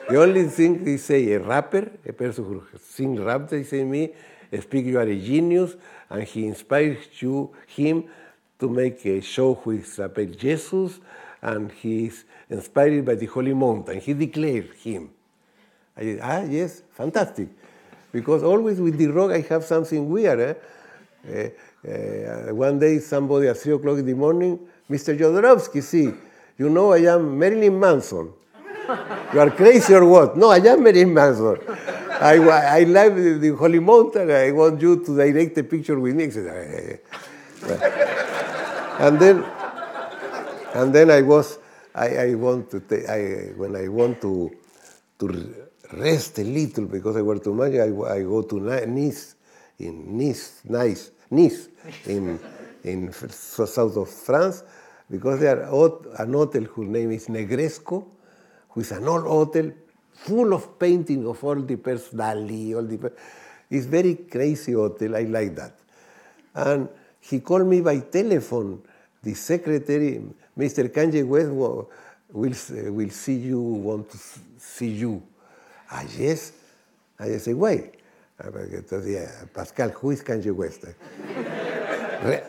The only thing they say, a rapper, a person who sings rap, they say me, speak, you are a genius, and he inspires you, him, to make a show with about Jesus, and he is inspired by the Holy Mountain. He declared him. I said, yes, fantastic. Because always with the rock I have something weird. Eh? One day somebody at 3 o'clock in the morning, Mr. Jodorowsky, see, you know I am Marilyn Manson. You are crazy or what? No, I am Marilyn Manson. I love the Holy Mountain. I want you to direct a picture with me. And then I was, I want to when I want to rest a little because I work too much. I go to Nice in south of France because there are an hotel whose name is Negresco, who is an old hotel full of painting of all the person, Dalí, all the. It's very crazy hotel. I like that. And he called me by telephone. The secretary, Mr. Kanye West, will see you. Want to see you. Ah, yes. I say, why? Pascal, who is Kanye West?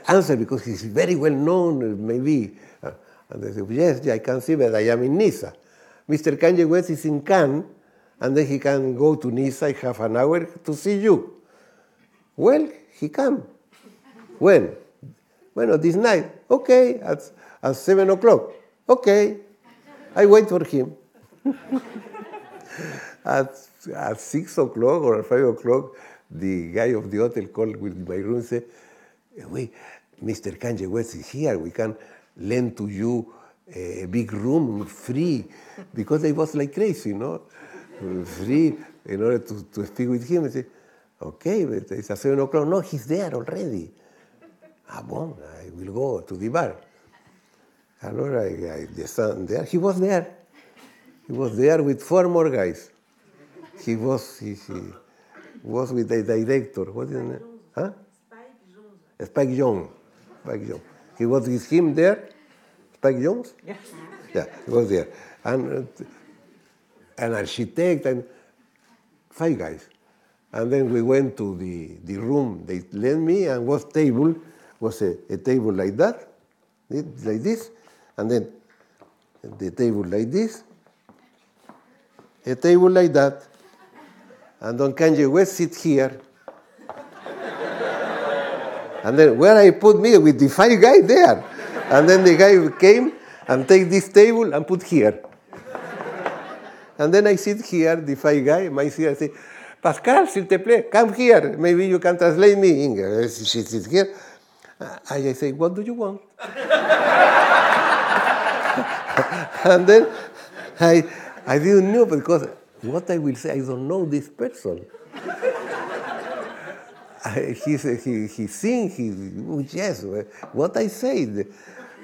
Answer, because he's very well known, maybe. And they say, yes, I can see, but I am in Nisa. Mr. Kanye West is in Cannes, and then he can go to Nisa in half an hour to see you. Well, he come. When? Well, this night. Okay, at 7 o'clock. Okay. I wait for him. At 6 o'clock or 5 o'clock, the guy of the hotel called with my room and said, "Wait, Mr. Kanye West is here. We can lend to you a big room free," because I was like crazy, no? Free in order to speak with him. I said, "Okay, but it's at 7 o'clock. No, he's there already. Ah, bon, I will go to the bar." Hello, I descend there. He was there. He was there with 4 more guys. He was with the director. What is his name? Spike Jonze. Spike Jonze. He was with him there, Spike Jonze? Yes. Yeah, he was there. And an architect and five guys. And then we went to the room they lent me, and was a table like that, like this, and then the table like this, a table like that, and then Kanye West sit here. And then where I put me with the five guys there. And then the guy came and take this table and put here. And then I sit here, the five guys, my sister say, Pascal, s'il te plaît, come here. Maybe you can translate me in English. She sits here. I say, what do you want? And then I didn't know because what I will say, I don't know this person. He sings, yes, what I said.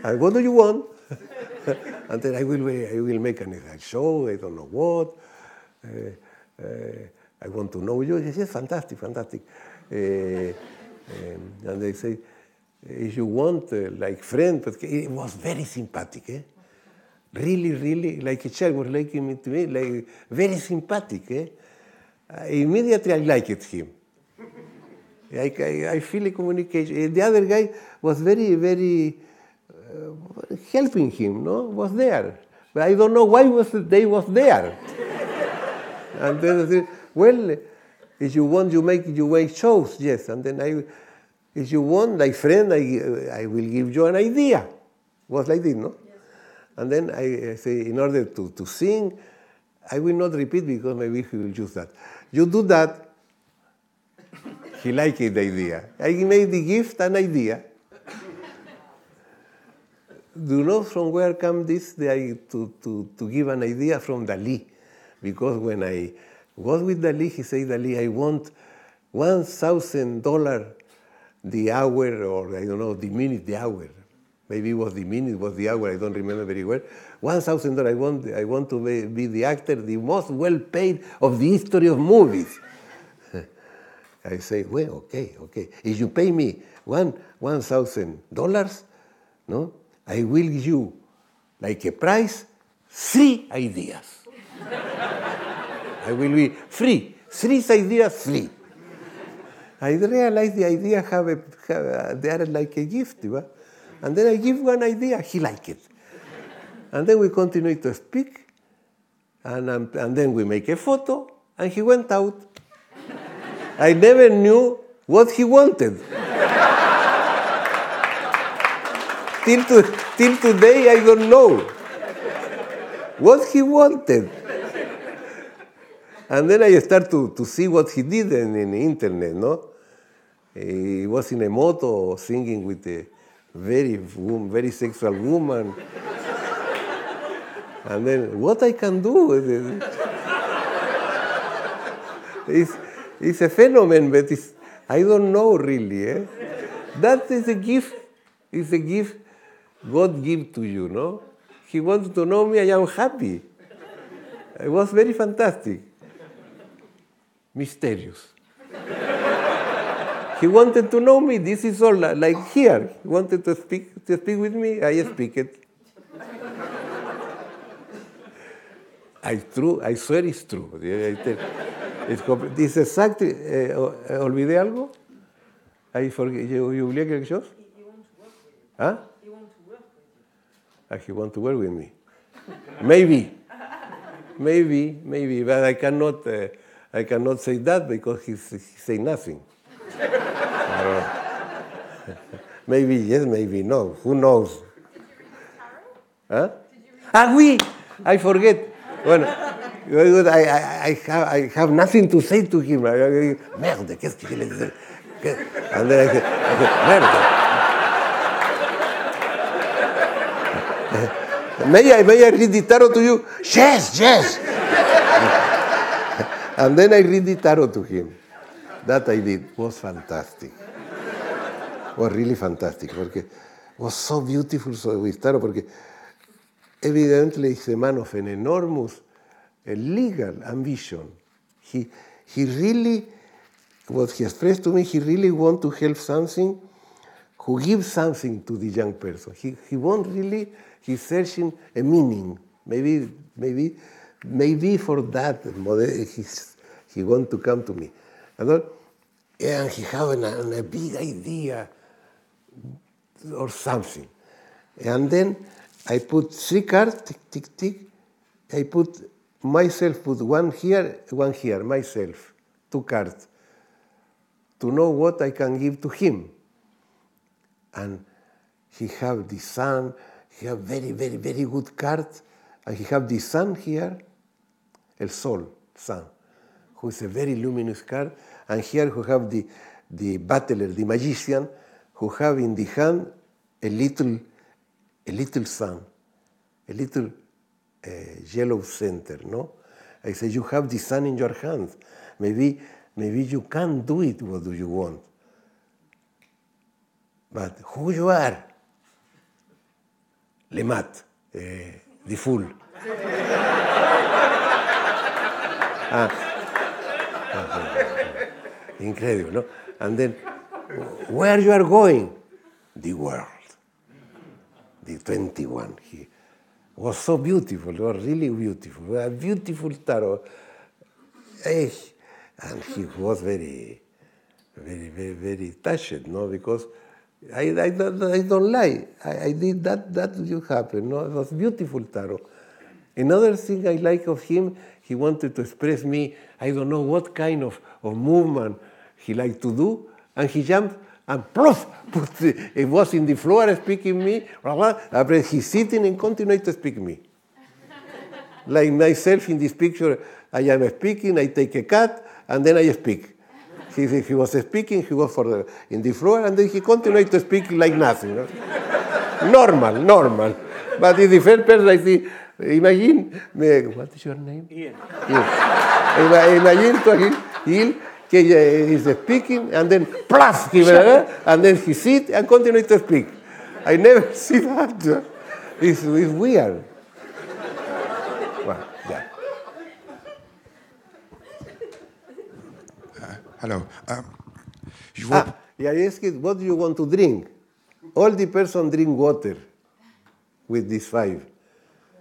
And what do you want? And then I will make a show, I don't know what. I want to know you. Yes, fantastic, fantastic. And they say, if you want, like friend, but it was very sympathetic. Eh? Really, really, like a child was liking me to me, like very sympathetic. Eh? Immediately I liked him. I feel a communication. The other guy was very, very helping him, no? Was there. But I don't know why they was there. And then I said, well, if you want, you make shows, yes. And then if you want, like friend, I will give you an idea. Was like this, no? Yes. And then I say, in order to sing, I will not repeat because maybe he will use that. You do that. He liked the idea. I made the gift an idea. Do you know from where comes this? To give an idea from Dalí. Because when I was with Dalí, he said, Dalí, I want $1,000 the hour, or I don't know, the minute, the hour. Maybe it was the minute, it was the hour, I don't remember very well. $1,000, I want to be the actor, the most well-paid of the history of movies. I say, well, okay. If you pay me $1,000, no, I will give you, like a price, 3 ideas. I will be free. 3 ideas free. I realized the idea they are like a gift, right? And then I give one idea. He liked it, and then we continue to speak, and then we make a photo, and he went out. I never knew what he wanted. Till today, I don't know what he wanted. And then I start to see what he did in the internet, no? He was in a moto singing with a very sexual woman. And then, what I can do? It's a phenomenon, but I don't know really. Eh? That is a gift. It's a gift God gives to you, no? He wants to know me, I am happy. It was very fantastic. Mysterious. He wanted to know me. This is all like here. He wanted to speak with me. I speak it. It's true. I swear it's true. I tell. Dice exacto. ¿Olvidé algo? Ahí olvidé quelque chose? ¿Ah? He want to work with me. Maybe. But I cannot say that because he say nothing. Maybe yes, maybe no. Who knows? Huh? Ah, oui. I forget. Bueno. I have nothing to say to him. Merde, qu'est-ce que je vais dire? And then I say, merde. May I read the tarot to you? Yes. And then I read the tarot to him. That I did. It was fantastic. It was really fantastic. It was so beautiful with tarot. Because evidently he's a man of an enormous legal ambition. He really, what he expressed to me, he really wanted to help something who gives something to the young person. He won't really, he's searching a meaning. Maybe for that he wants to come to me. And he has a big idea or something. And then I put three cards, tick, tick, tick. I put one here, myself, two cards, to know what I can give to him. And he have the sun, he have very, very, very good cards, and he have the sun here, El Sol, sun, who is a very luminous card, and here who have the battler, the magician, who have in the hand a little sun, a little yellow center, no? I say, you have the sun in your hand. Maybe you can do it, what do you want? But who you are? Le mat, the fool. Incredible, no? And then, where you are going? The world. The 21. He was so beautiful, was really beautiful. A beautiful tarot. And he was very, very, very, very touched, no? Because I don't lie. I did that will happen. No, it was beautiful tarot. Another thing I like of him, he wanted to express me, I don't know what kind of movement he liked to do, and he jumped and poof, it was in the floor speaking me, after he's sitting and continued to speak me. Like myself in this picture, I am speaking, I take a cut, and then I speak. He was speaking, he was in the floor, and then he continued to speak like nothing. normal. But in the first person, I think, imagine, what is your name? Ian. Imagine to him, he's speaking, and then, plus, and then he sits and continues to speak. I never see that. It's weird. Well, yeah. Hello. I asked it, what do you want to drink? All the person drink water with these five.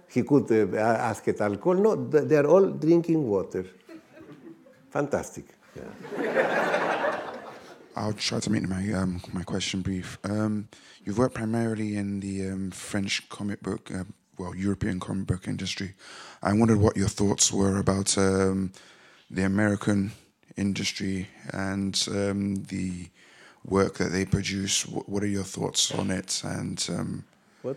He could ask it alcohol. No, they are all drinking water. Fantastic. Yeah. I'll try to make my question brief. You've worked primarily in the French comic book, European comic book industry. I wondered what your thoughts were about the American industry and the work that they produce. What are your thoughts on it? And I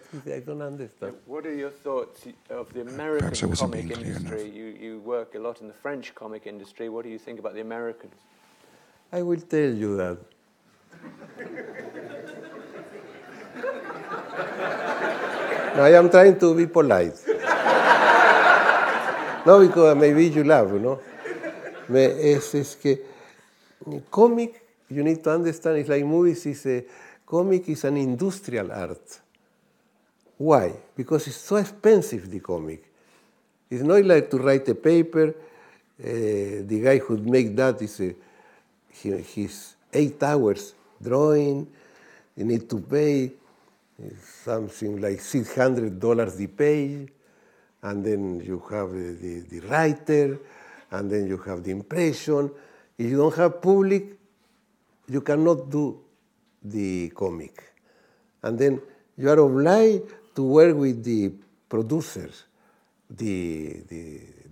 don't understand. What are your thoughts of the American comic industry? You work a lot in the French comic industry. What do you think about the Americans? I will tell you that. No, I am trying to be polite. No, because maybe you laugh, you know. It's que comic, you need to understand, it's like movies, comic is an industrial art. Why? Because it's so expensive, the comic. It's not like to write a paper. The guy who make that is he's 8 hours drawing. You need to pay something like $600 the page. And then you have the writer. And then you have the impression. If you don't have public, you cannot do the comic. And then you are obliged to work with the producers, the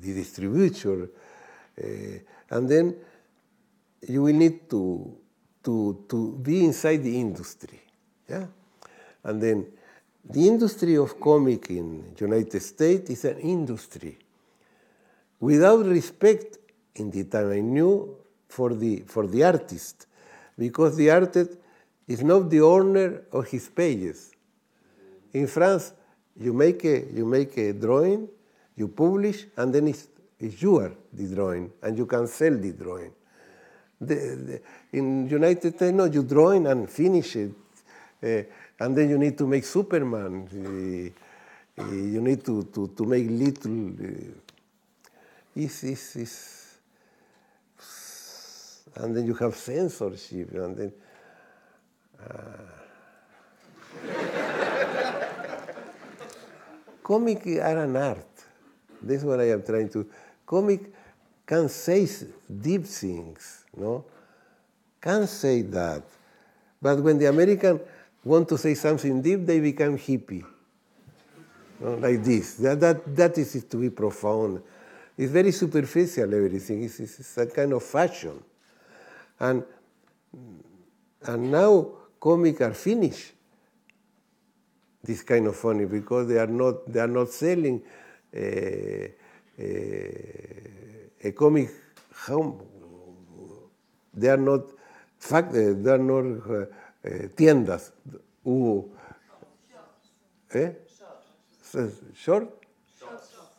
distributor, and then you will need to be inside the industry, yeah. And then the industry of comic in United States is an industry. Without respect, in the time I knew, for the artist, because the artist is not the owner of his pages. In France, you make a drawing, you publish, and then it's yours, the drawing, and you can sell the drawing. In United States, no, you drawing and finish it, and then you need to make Superman. You need to make little. And then you have censorship, and then. comic are an art. This is what I am trying to. Comic can say deep things, no? Can say that. But when the American want to say something deep, they become hippie. No? Like this. That is to be profound. It's very superficial, everything. It's a kind of fashion. And now comics are finished. This kind of funny because they are not selling a comic. They are not tiendas.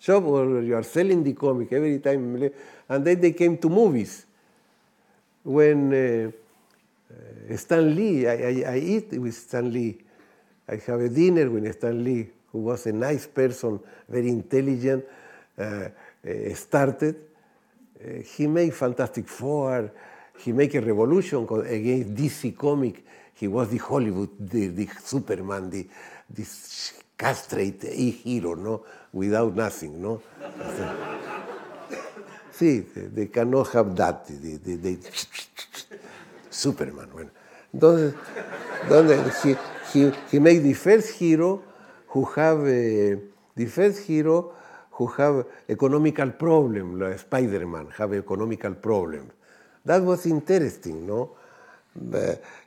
Shop where you are selling the comic every time. And then they came to movies. When Stan Lee, I eat with Stan Lee. I have a dinner with Stan Lee, who was a nice person, very intelligent, started. He made Fantastic Four. He made a revolution against DC Comic. He was the Hollywood, the Superman, the castrate hero, no? Without nothing, no? See, they cannot have that. They Superman. Bueno. Entonces he made the first hero who have economical problem, like Spider-Man have economical problem. That was interesting, no?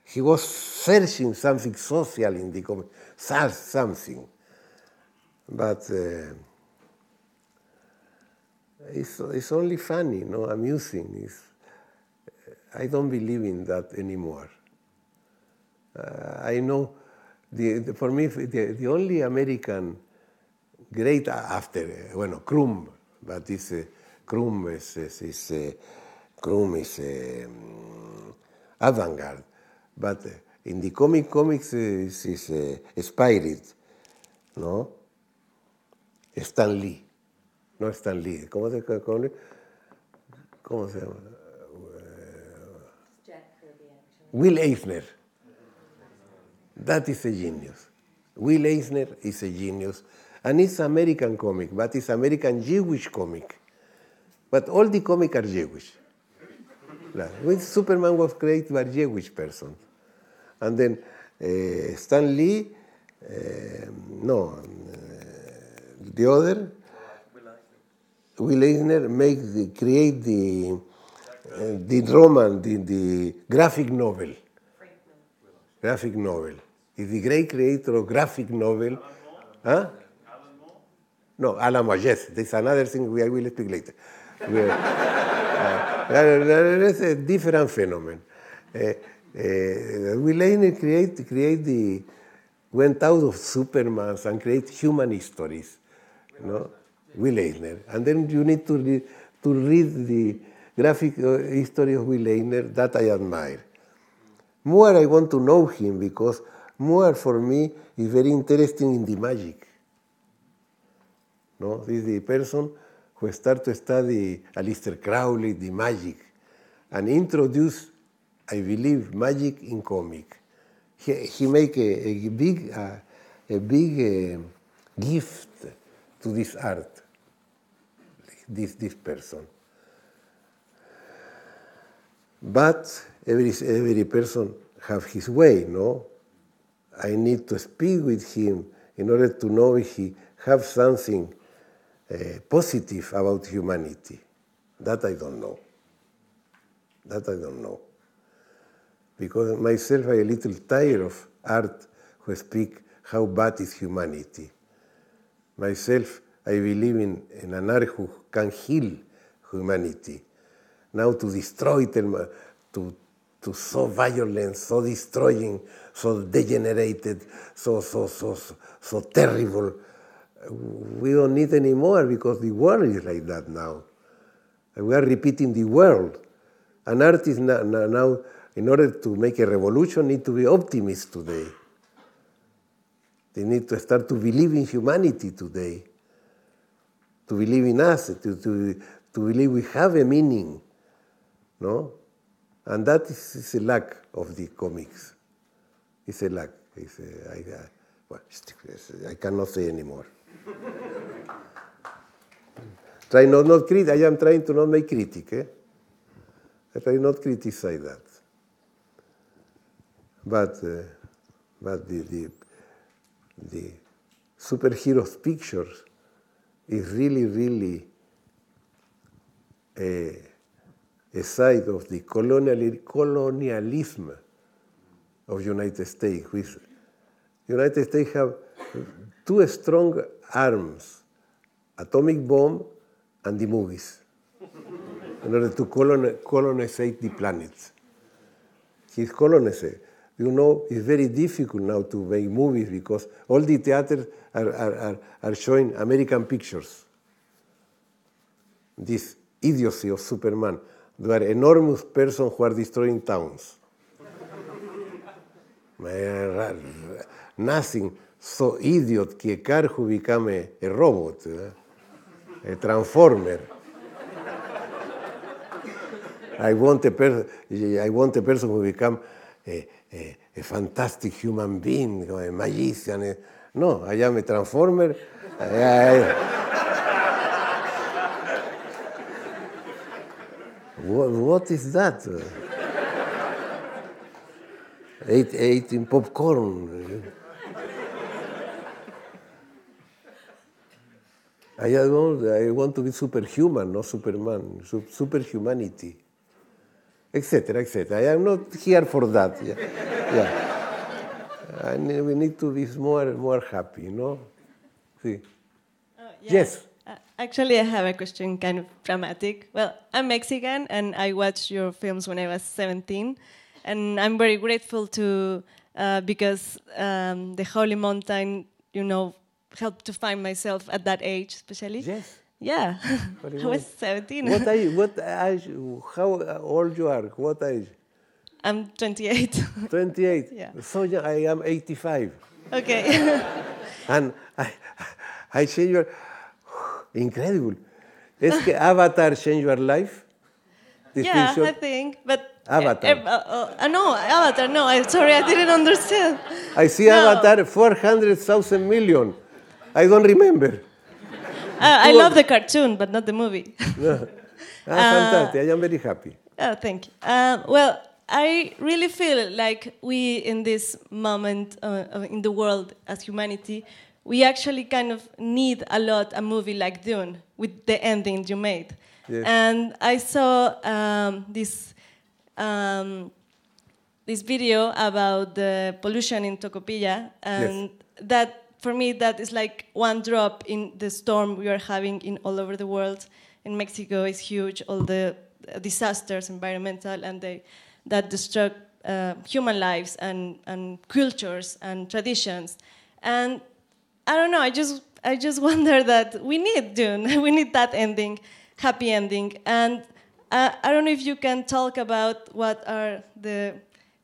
He was searching something social in the comic, something. But it's only funny, no? Amusing. I don't believe in that anymore. I know, for me, the only American great after, bueno, Crumb, but it's Crumb is avant-garde. But in the comics, it's inspired, no? Stan Lee, no Stan Lee. ¿Cómo se llama? Will Eisner. That is a genius. Will Eisner is a genius. And it's American comic, but it's American Jewish comic. But all the comics are Jewish. Superman was created by Jewish person. And then Stan Lee, the other, Will Eisner create the Roman, the graphic novel. Graphic novel. He's the great creator of graphic novel. Alan Moore? Huh? Alan Moore? No, Alan Moore, yes. There's another thing I will speak later. That's a different phenomenon. Will Eisner create the... went out of Supermans and create human histories. No? Will Eisner. And then you need to read the graphic history of Will Eisner, that I admire. Moore, I want to know him because Moore, for me, is very interesting in the magic. No? This is the person who started to study Aleister Crowley, the magic, and introduced, I believe, magic in comic. He made a big gift to this art, this person. But every person have his way, no? I need to speak with him in order to know if he have something positive about humanity. That I don't know. Because myself, I'm a little tired of art who speak how bad is humanity. Myself, I believe in an art who can heal humanity. Now to destroy it, to so violent, so destroying, so degenerated, so terrible. We don't need any more because the world is like that now. We are repeating the world. An artist now, in order to make a revolution, need to be optimist today. They need to start to believe in humanity today, to believe in us, to believe we have a meaning. No? And that is a lack of the comics. It's a lack. I cannot say anymore. Try not critic. I am trying to not make critic. I try not criticize that. But the superheroes pictures is really a side of the colonialism of United States. Which United States have two strong arms, atomic bomb and the movies, in order to colonize the planet. He's colonized. You know, it's very difficult now to make movies because all the theaters are showing American pictures. This idiocy of Superman. There are enormous persons who are destroying towns. Nothing so idiot que a car who become a robot, a transformer. I want a person who become a fantastic human being, a magician. No, I am a transformer. What is that? Eating popcorn. I want to be superhuman, not Superman. Superhumanity, etc. I am not here for that. Yeah. And we need to be more happy, you know? See. Yes. Actually, I have a question, kind of dramatic. Well, I'm Mexican, and I watched your films when I was 17. And I'm very grateful to because the Holy Mountain, you know, helped to find myself at that age, especially. Yes. Yeah. I was 17. What age? How old you are? What age? I'm 28. 28. Yeah. So young. I am 85. Okay. And I changed your... Incredible. Is que Avatar changed your life? This picture? I think, but... Avatar. No, Avatar, no. Sorry, I didn't understand. I see no. Avatar 400,000 million. I don't remember. I love the cartoon, but not the movie. No. Fantastic. I am very happy. Thank you. Well, I really feel like we, in this moment in the world as humanity, we actually kind of need a lot a movie like Dune with the ending you made. Yes. And I saw this video about the pollution in Tocopilla, and that for me that is like one drop in the storm we are having in all over the world. In Mexico is huge, all the disasters, environmental, and that destruct human lives and cultures and traditions. And I don't know, I just wonder that we need Dune, we need that ending, happy ending. And I don't know if you can talk about what are the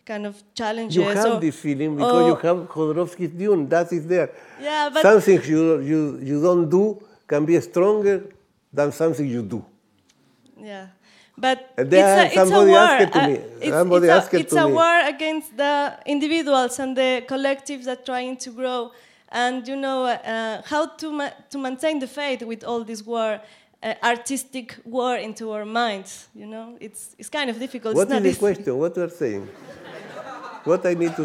kind of challenges. You have this feeling because you have Jodorowsky's Dune. That is there. Yeah, but something you don't do can be stronger than something you do. Yeah, but it's a war against the individuals and the collectives that are trying to grow, and you know how to maintain the faith with all this war. Artistic war into our minds, you know? It's kind of difficult. What is the question? What you are saying? What I need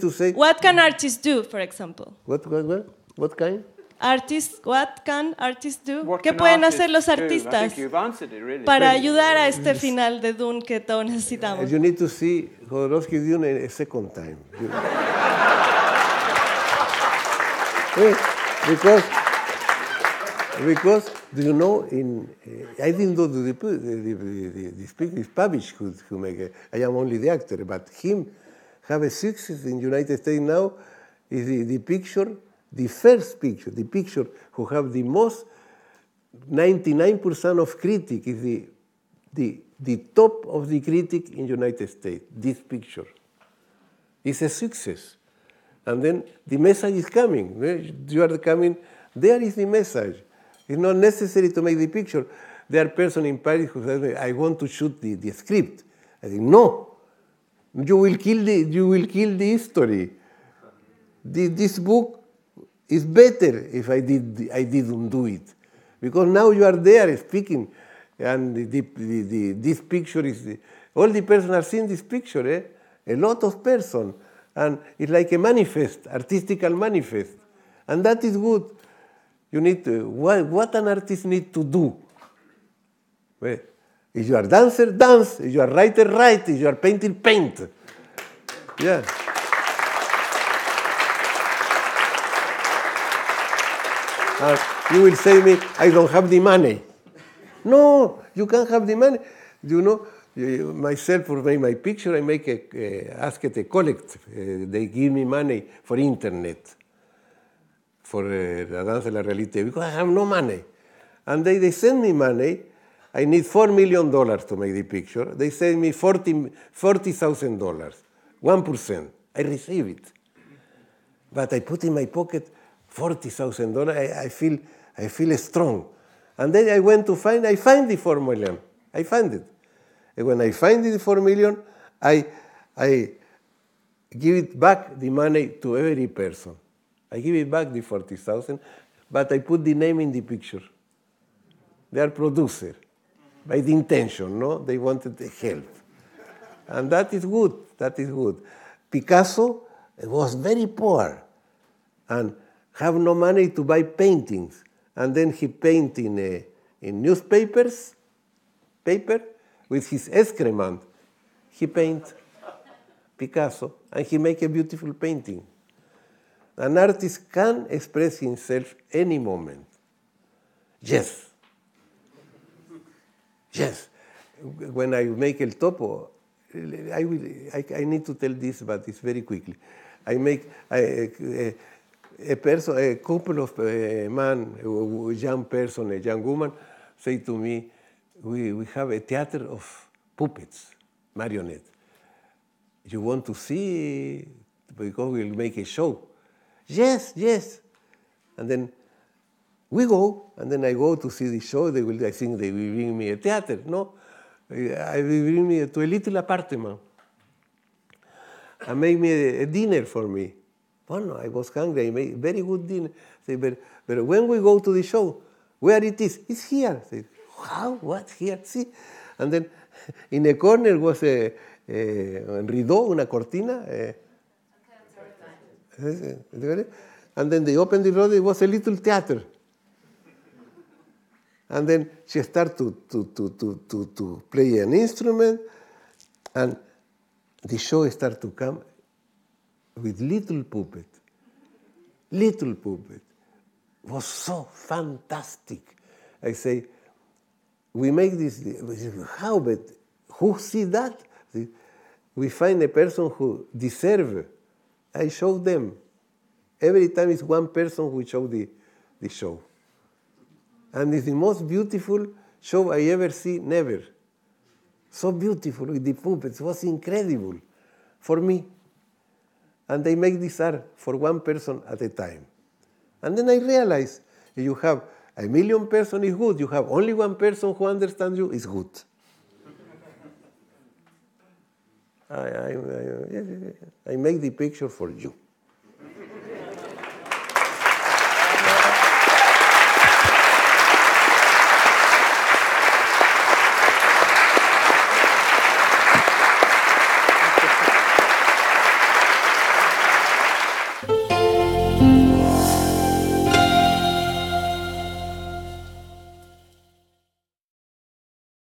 to say? What can artists do, for example? What kind? Artists, what can artists do? ¿Qué pueden hacer los artistas para ayudar a este final de Dune que todos necesitamos? You need to see Jodorowsky Dune a second time. Because do you know? I didn't know the speaker is Pavic who make it. I am only the actor, but him have a success in United States now. Is the first picture who have the most 99% of critic is the top of the critic in United States. This picture is a success, and then the message is coming. You are coming. There is the message. It's not necessary to make the picture. There are persons in Paris who say, I want to shoot the script. I think, no, you will kill the history. This book It's better if I didn't do it, because now you are there speaking, and this picture is all the person are seeing this picture, a lot of person, and it's like a manifest, artistical manifest, and that is good. You need to, what an artist need to do. Well, if you are dancer, dance. If you are writer, write. If you are painter, paint. Yeah. You will say me, I don't have the money. No, you can't have the money. You know, myself for my picture, I make ask it a collect. They give me money for internet, for La Danza de la Realite, because I have no money. And they send me money. I need $4 million to make the picture. They send me $40,000, 1%. I receive it. But I put in my pocket $40,000, I feel strong. And then I went to I find the $4 million. I find it. And when I find the $4 million, I give it back the money to every person. I give it back the 40,000, but I put the name in the picture. They are producer, by the intention, no? They wanted help. And that is good, that is good. Picasso was very poor and have no money to buy paintings. And then he paint in newspapers, paper, with his excrement. He paint Picasso, and he make a beautiful painting. An artist can express himself any moment. Yes. Yes. When I make El Topo, I need to tell this, but it's very quickly. I make... a young woman, say to me, we have a theater of puppets, marionettes. You want to see? Because we'll make a show. Yes, yes. And then we go, and then I go to see the show. I think they will bring me a theater. No, I will bring me to a little apartment and make me a dinner for me. Well, no, I was hungry. I made a very good dinner. Say, but when we go to the show, where it is? It's here. Say, how? What? Here? See? And then in a corner was a rideau, una cortina. And then they opened the road. It was a little theater. And then she started to play an instrument, and the show started to come. With little puppet, was so fantastic. I say, we make this, how, but who see that? We find a person who deserve. I show them. Every time it's one person who show the show. And it's the most beautiful show I ever see, never. So beautiful with the puppets, was incredible for me. And they make this art for one person at a time. And then I realized, you have 1 million person is good. You have only one person who understands you is good. I make the picture for you.